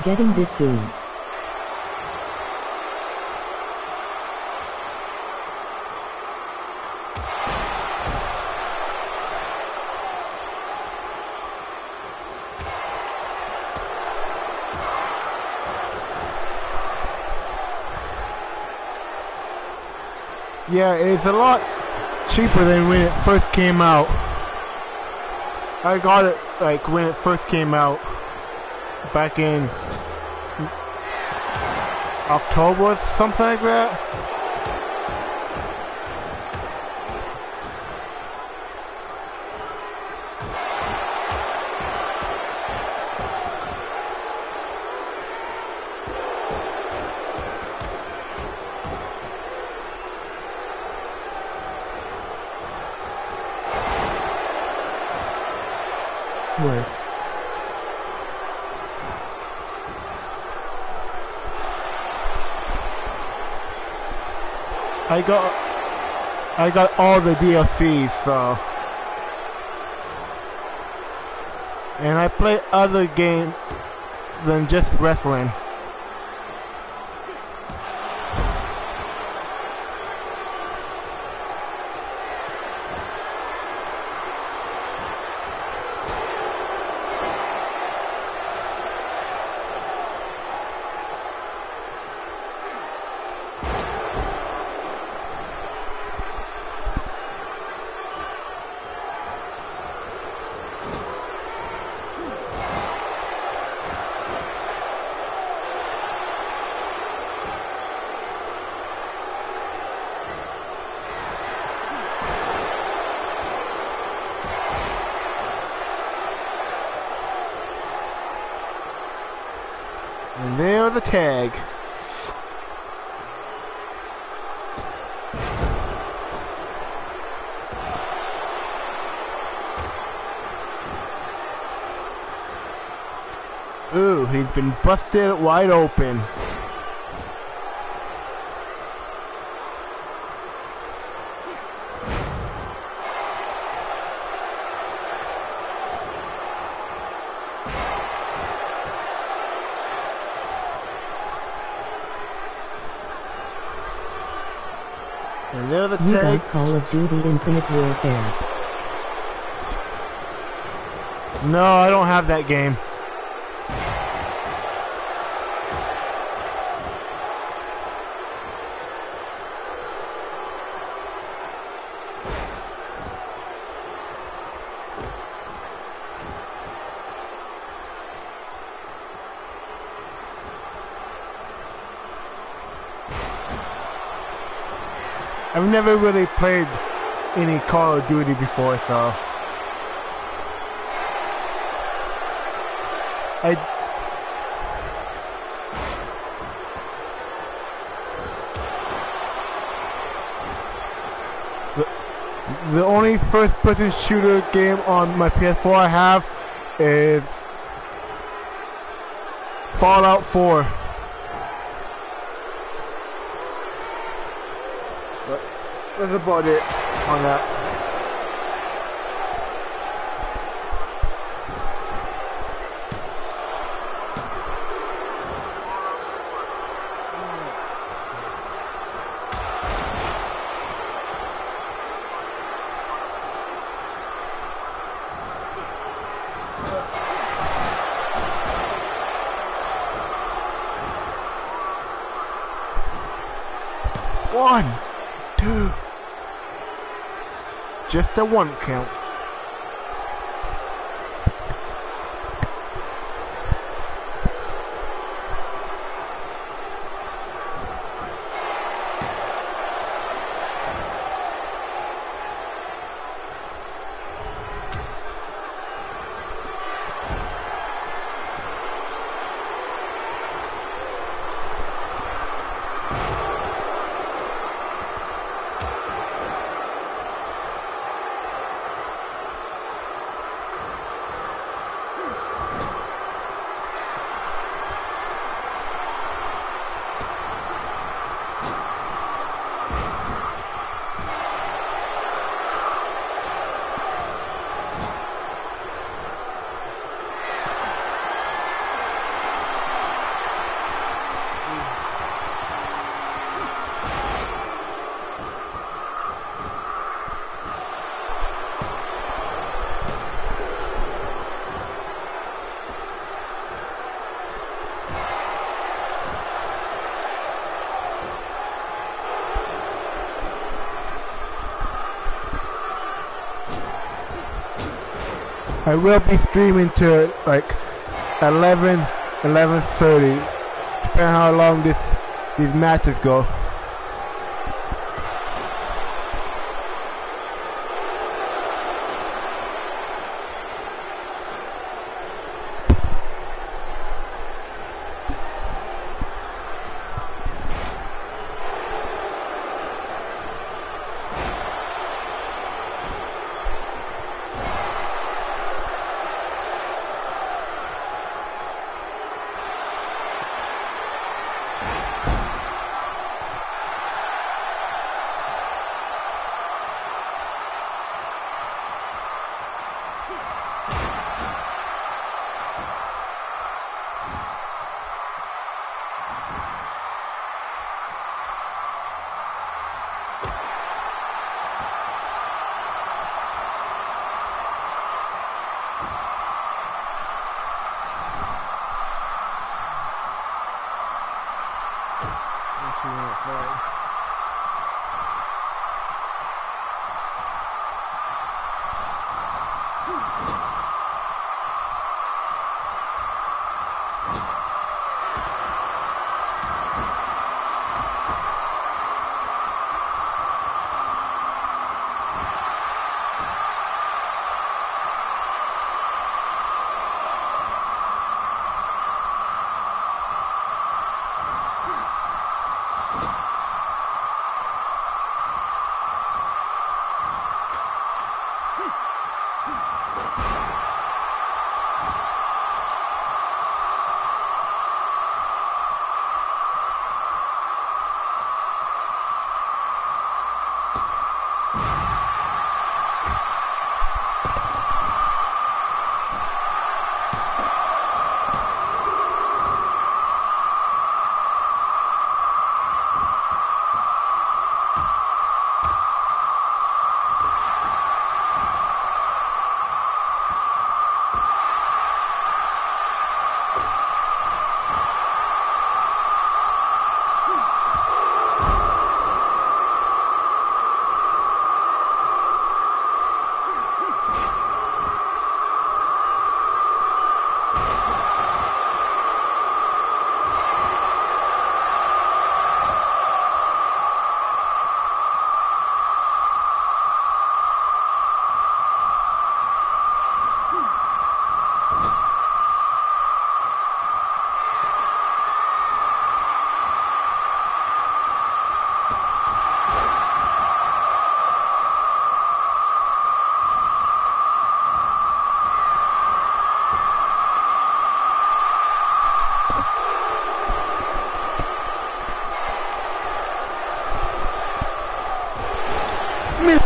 Getting this soon. Yeah, it's a lot cheaper than when it first came out. I got it like when it first came out back in October or something like that. Word. I got, I got all the D L Cs, so. And I play other games than just wrestling. Tag. Ooh, he's been busted wide open. Call of Duty Infinite Warfare. No, I don't have that game. I've never really played any Call of Duty before, so I the, the only first-person shooter game on my P S four I have is Fallout four. That's about it on that. One, two. Just a one count. I will be streaming to like eleven, eleven thirty, depending on how long this these matches go.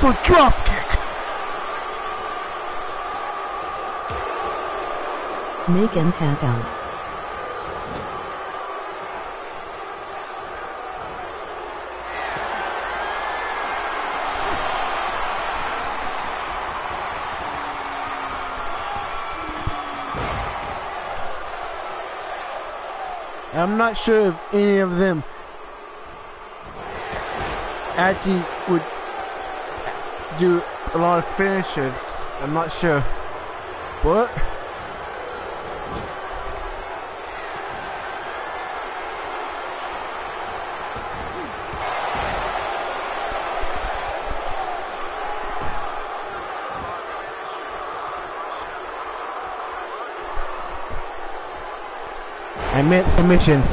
Super dropkick. Make him tap out. I'm not sure if any of them actually would do a lot of finishes. I'm not sure. But I meant submissions.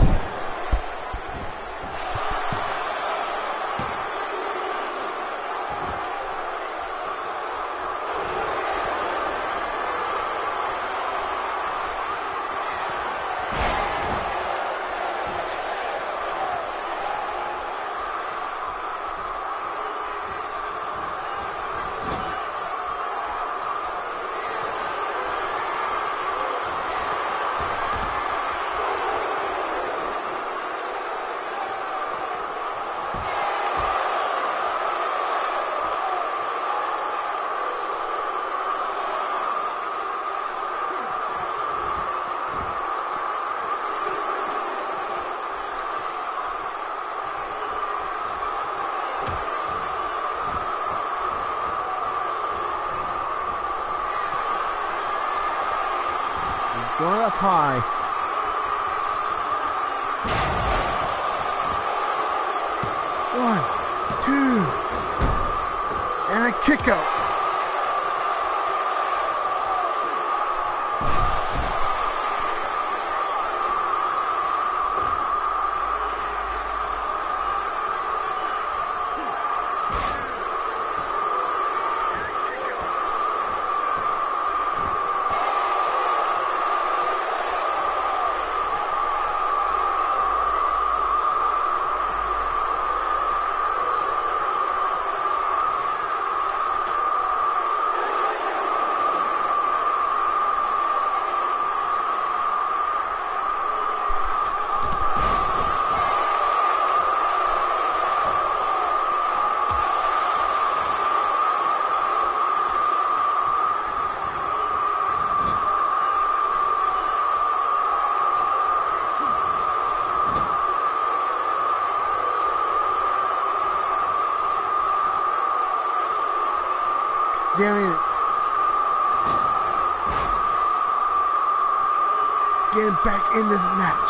Getting back in this match.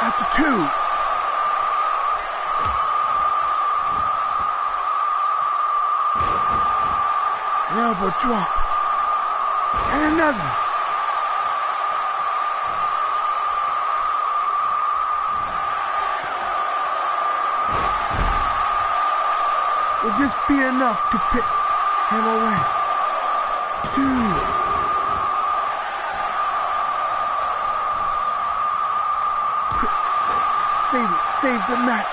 After two. An elbow drop. And another. Will this be enough to pick him away? Two. Save, save the match.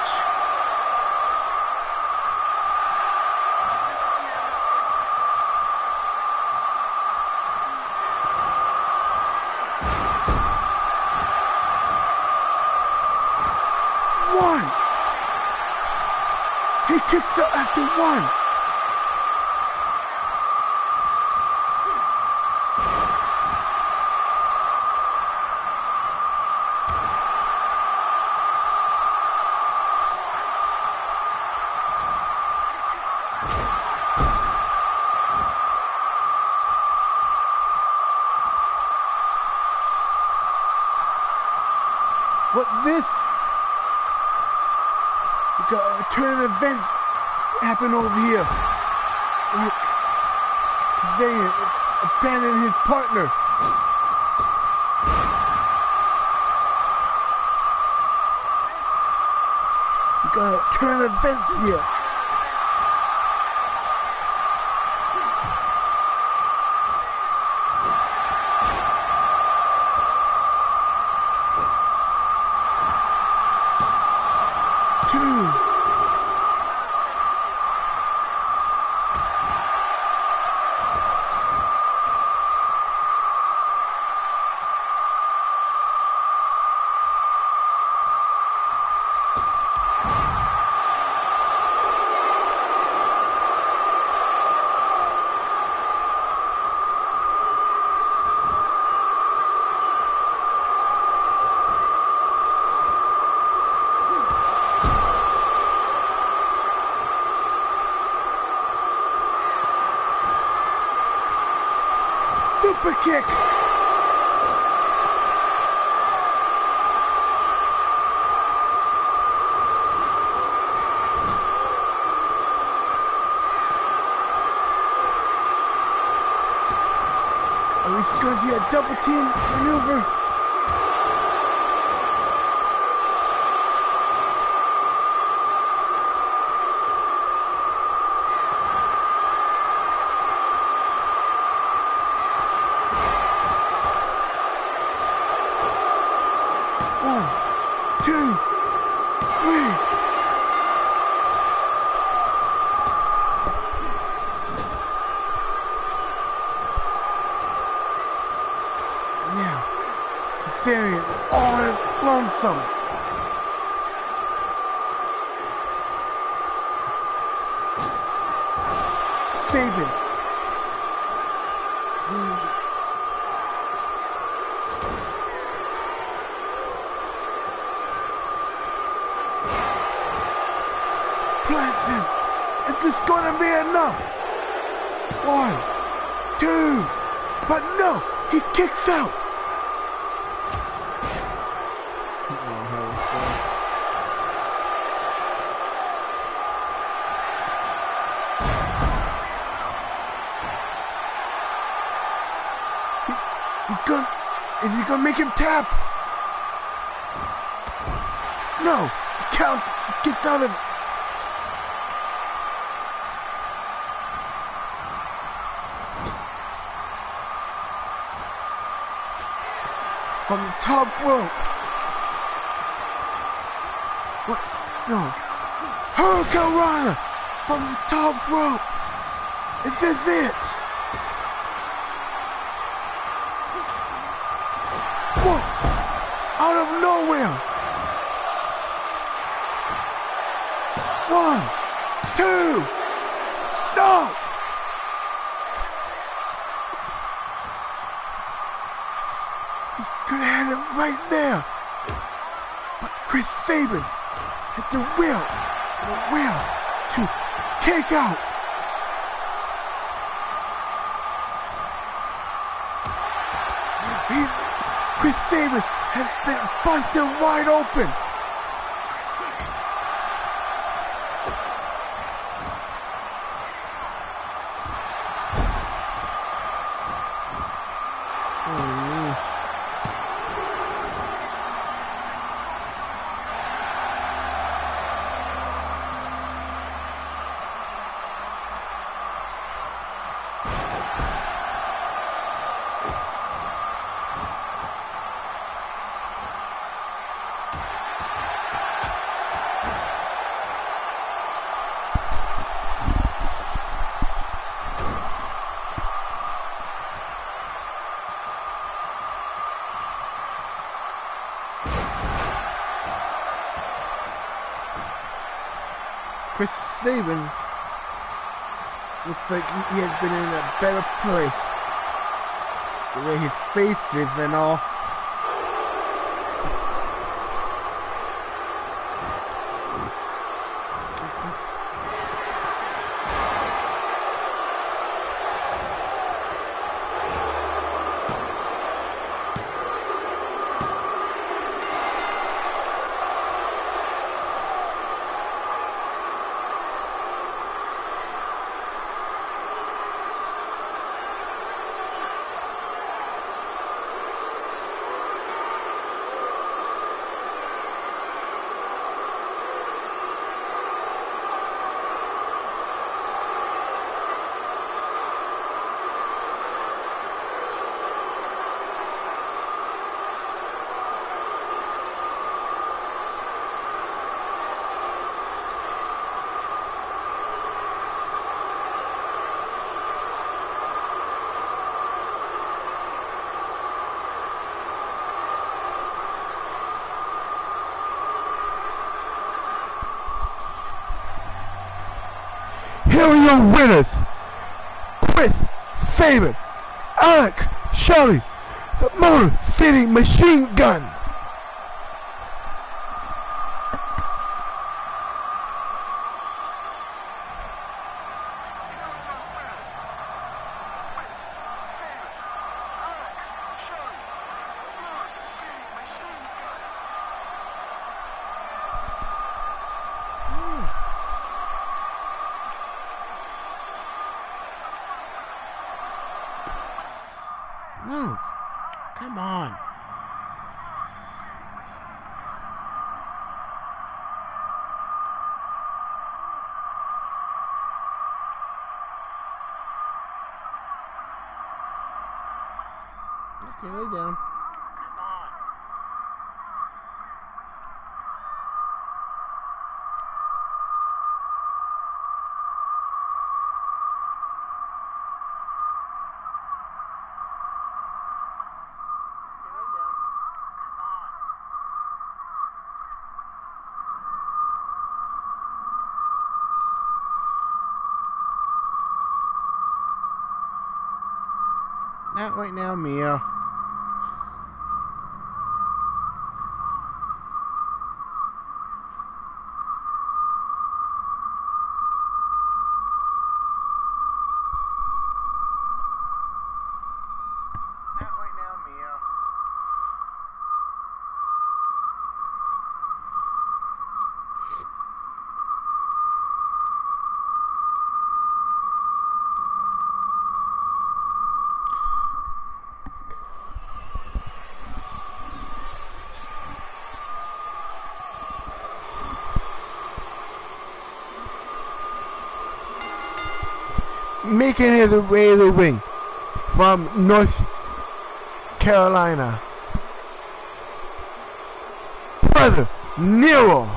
Kicks up after one. What this? We got a turn of events. Happen over here. Like they abandoned his partner. We gotta turn events here. two. Kick. At least it's going to be a double team maneuver. Him tap. No, count gets out of it. From the top rope. What? No. Hurricane Rana from the top rope. Is this it? The will, the will to take out. He, Chris Sabin has been busted wide open. Saban looks like he has been in a better place, the way his face is and all. Here are your winners: Chris Sabin, Alex Shelley, the Motor City Machine Gun. Move. Come on. Okay, lay down. Come on. Not right now, Mia. Making his way to the ring from North Carolina, Brother Nero.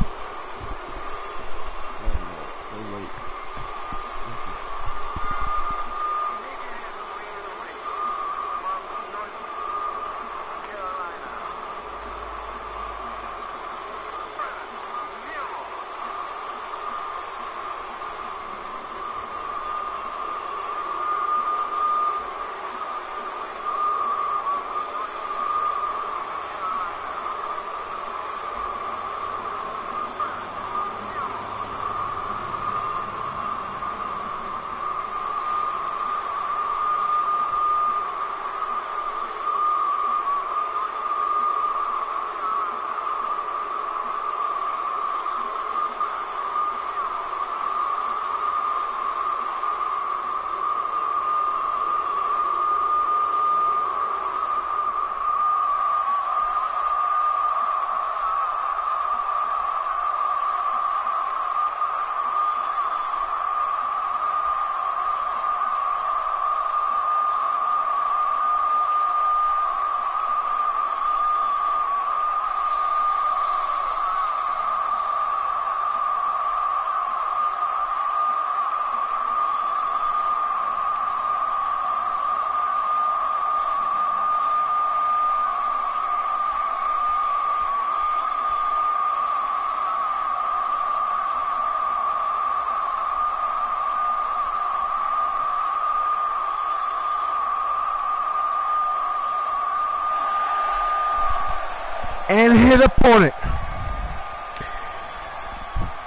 And his opponent,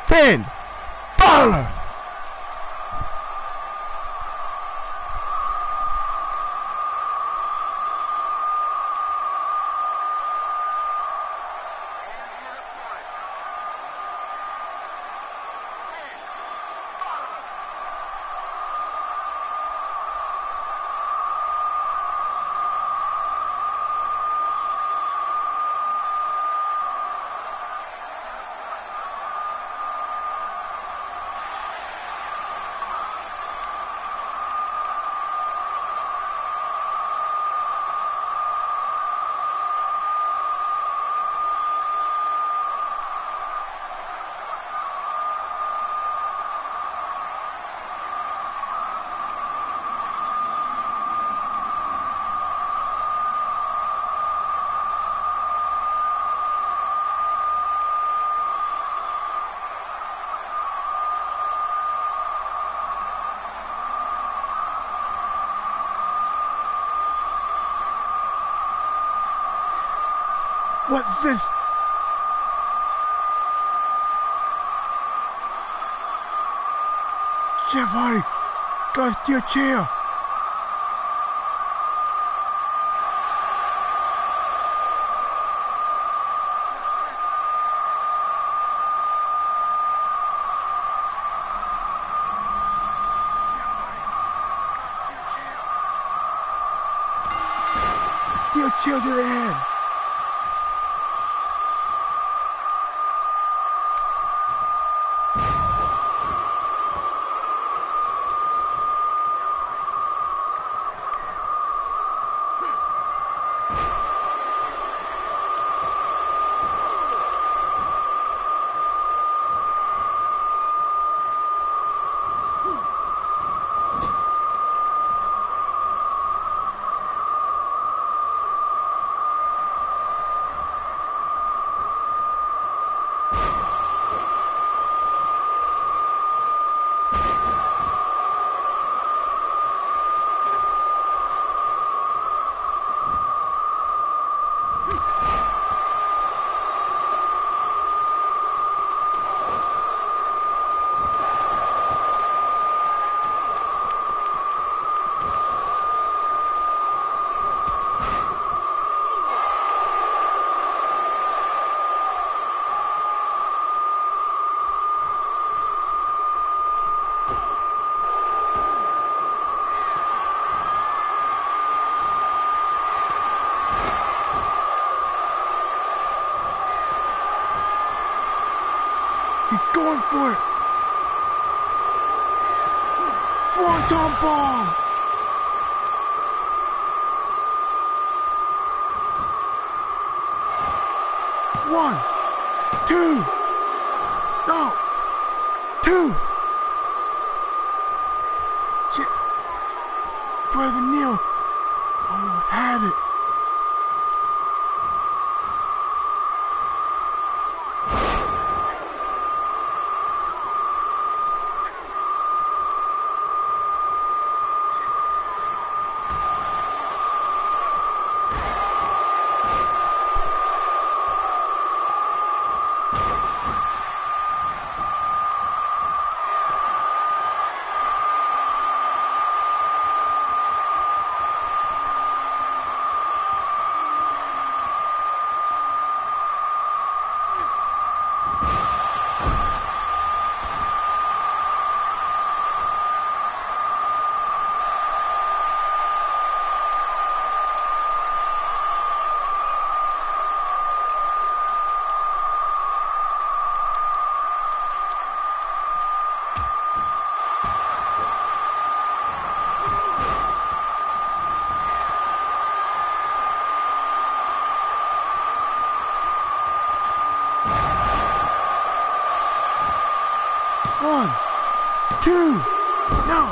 Finn Balor. What's this? Jeff Hardy, go to your chair. Children in. Going for it. Phantom bomb. One, two, no, two. Yeah. Brother Nero, oh, I've had it. Two, no.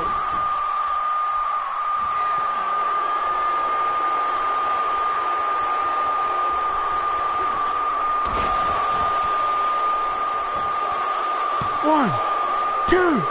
One, two.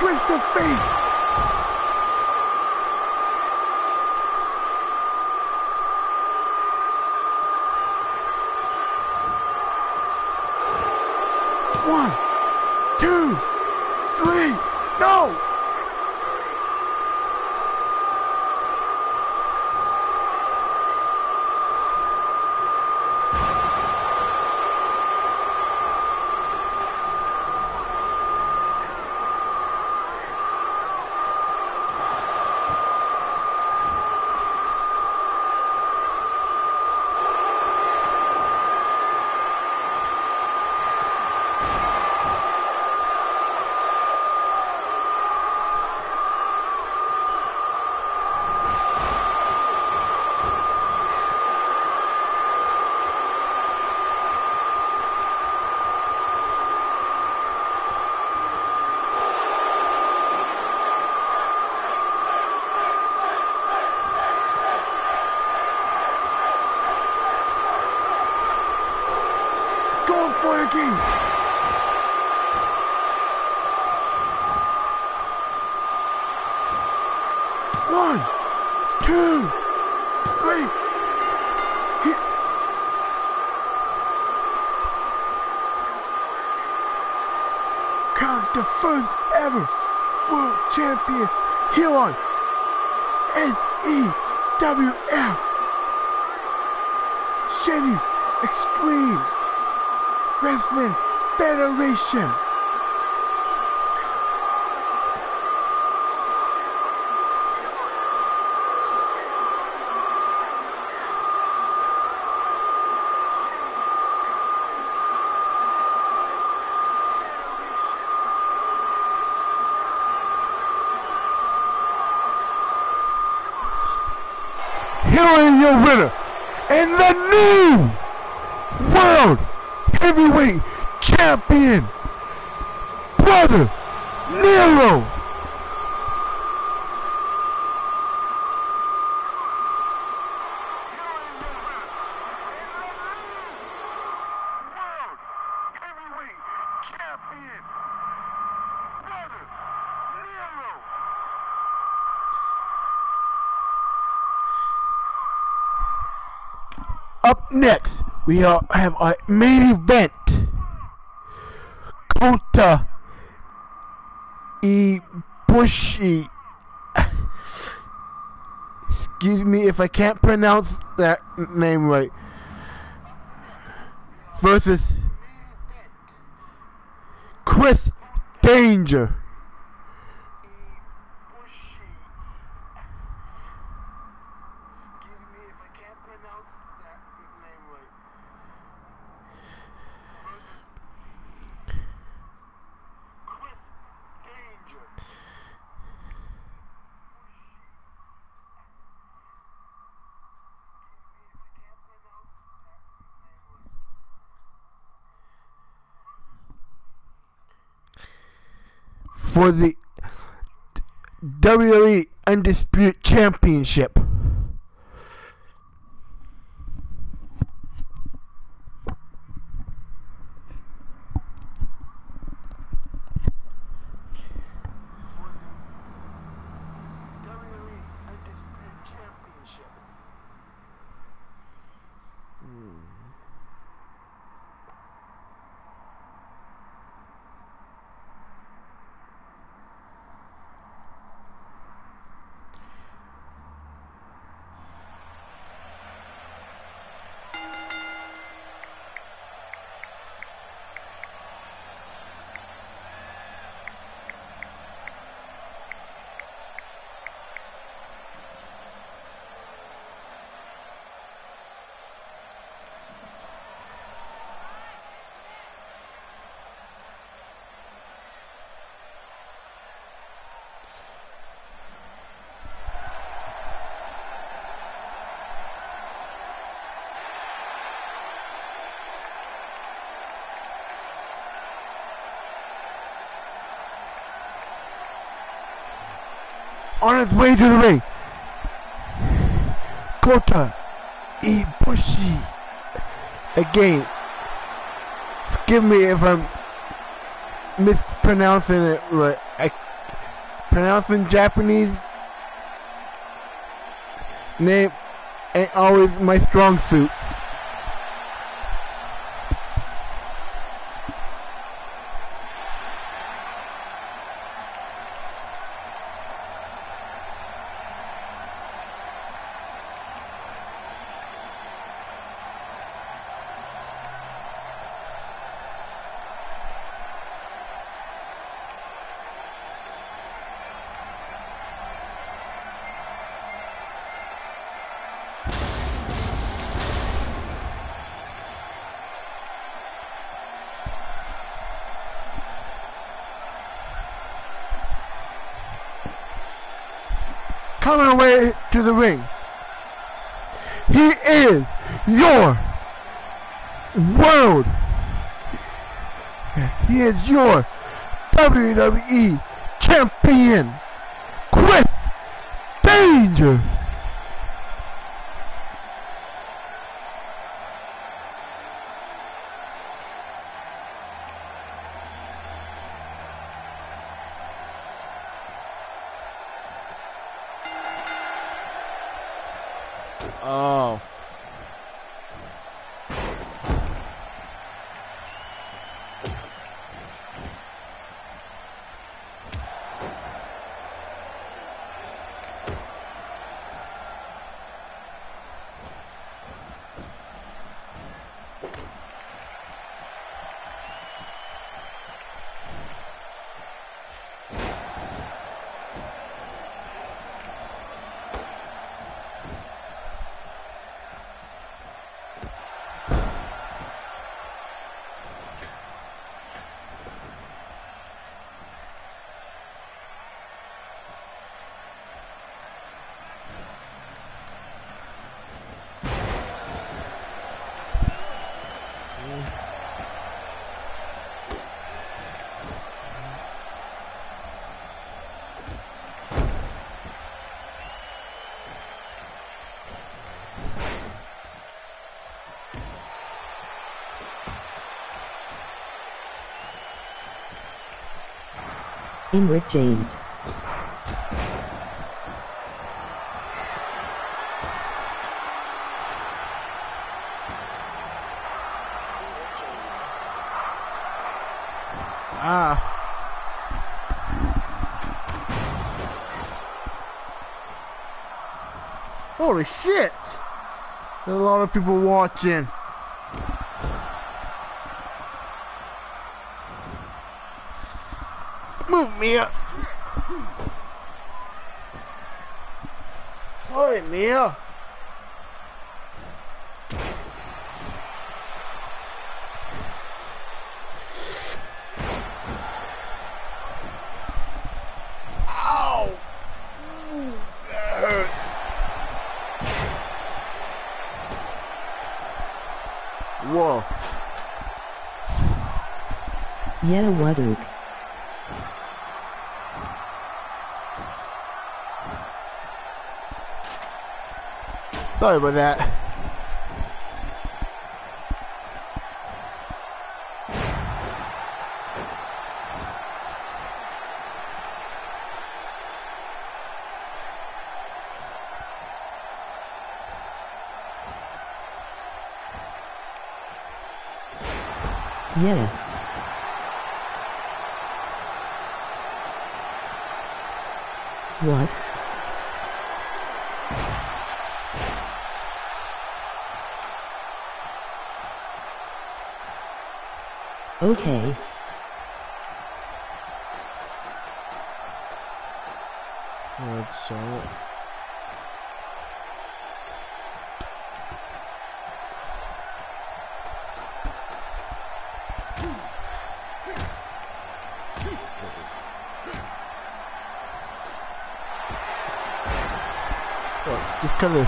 Twist of fate. One, two, three, no! go, Frankie! One, two, three. Hit. Count the first ever world champion here on S E W F Shady Extreme Wrestling Federation. Your winner and the new world heavyweight champion, Brother Nero. Up next, we have our main event, Kota Ibushi. Excuse me if I can't pronounce that name right. Versus Chris Danger. For the W W E Undisputed Championship. On his way to the ring, Kota Ibushi. Again, forgive me if I'm mispronouncing it right. I pronouncing Japanese name ain't always my strong suit. Coming away to the ring, he is your world, he is your W W E champion, Chris Danger. Oh. I'm Rick James. Ah. Holy shit! There's a lot of people watching. Mia. Sorry, Mia. Ow. Ooh, that hurts. Whoa. Yeah, weather. Sorry about that. Yeah. What? Okay. Let's show it. What, just because of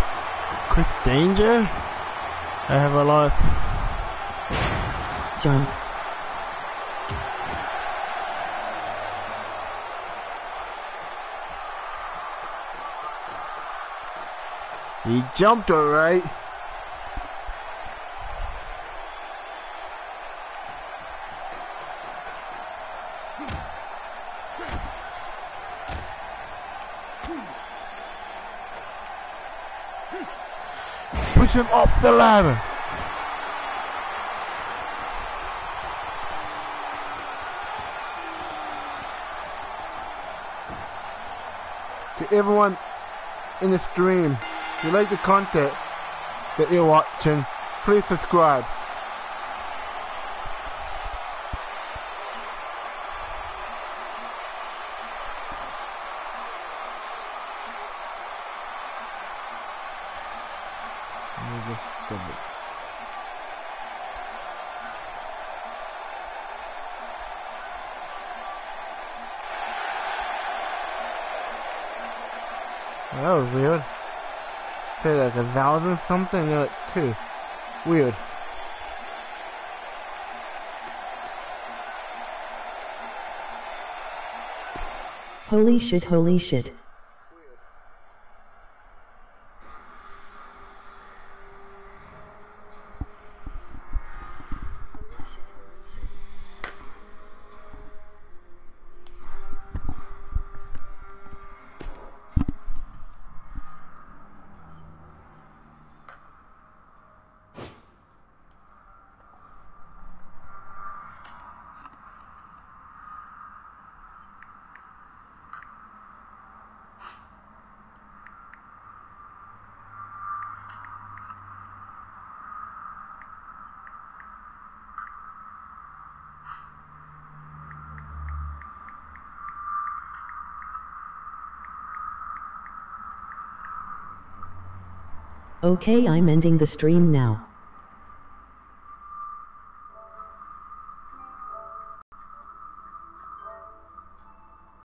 Chris Danger? I have a lot of... John. He jumped, all right. Push him up the ladder. To everyone in the stream, if you like the content that you're watching, please subscribe. Let me just double. That was weird. Say like a thousand something, like two. Weird. Holy shit, holy shit. Okay, I'm ending the stream now.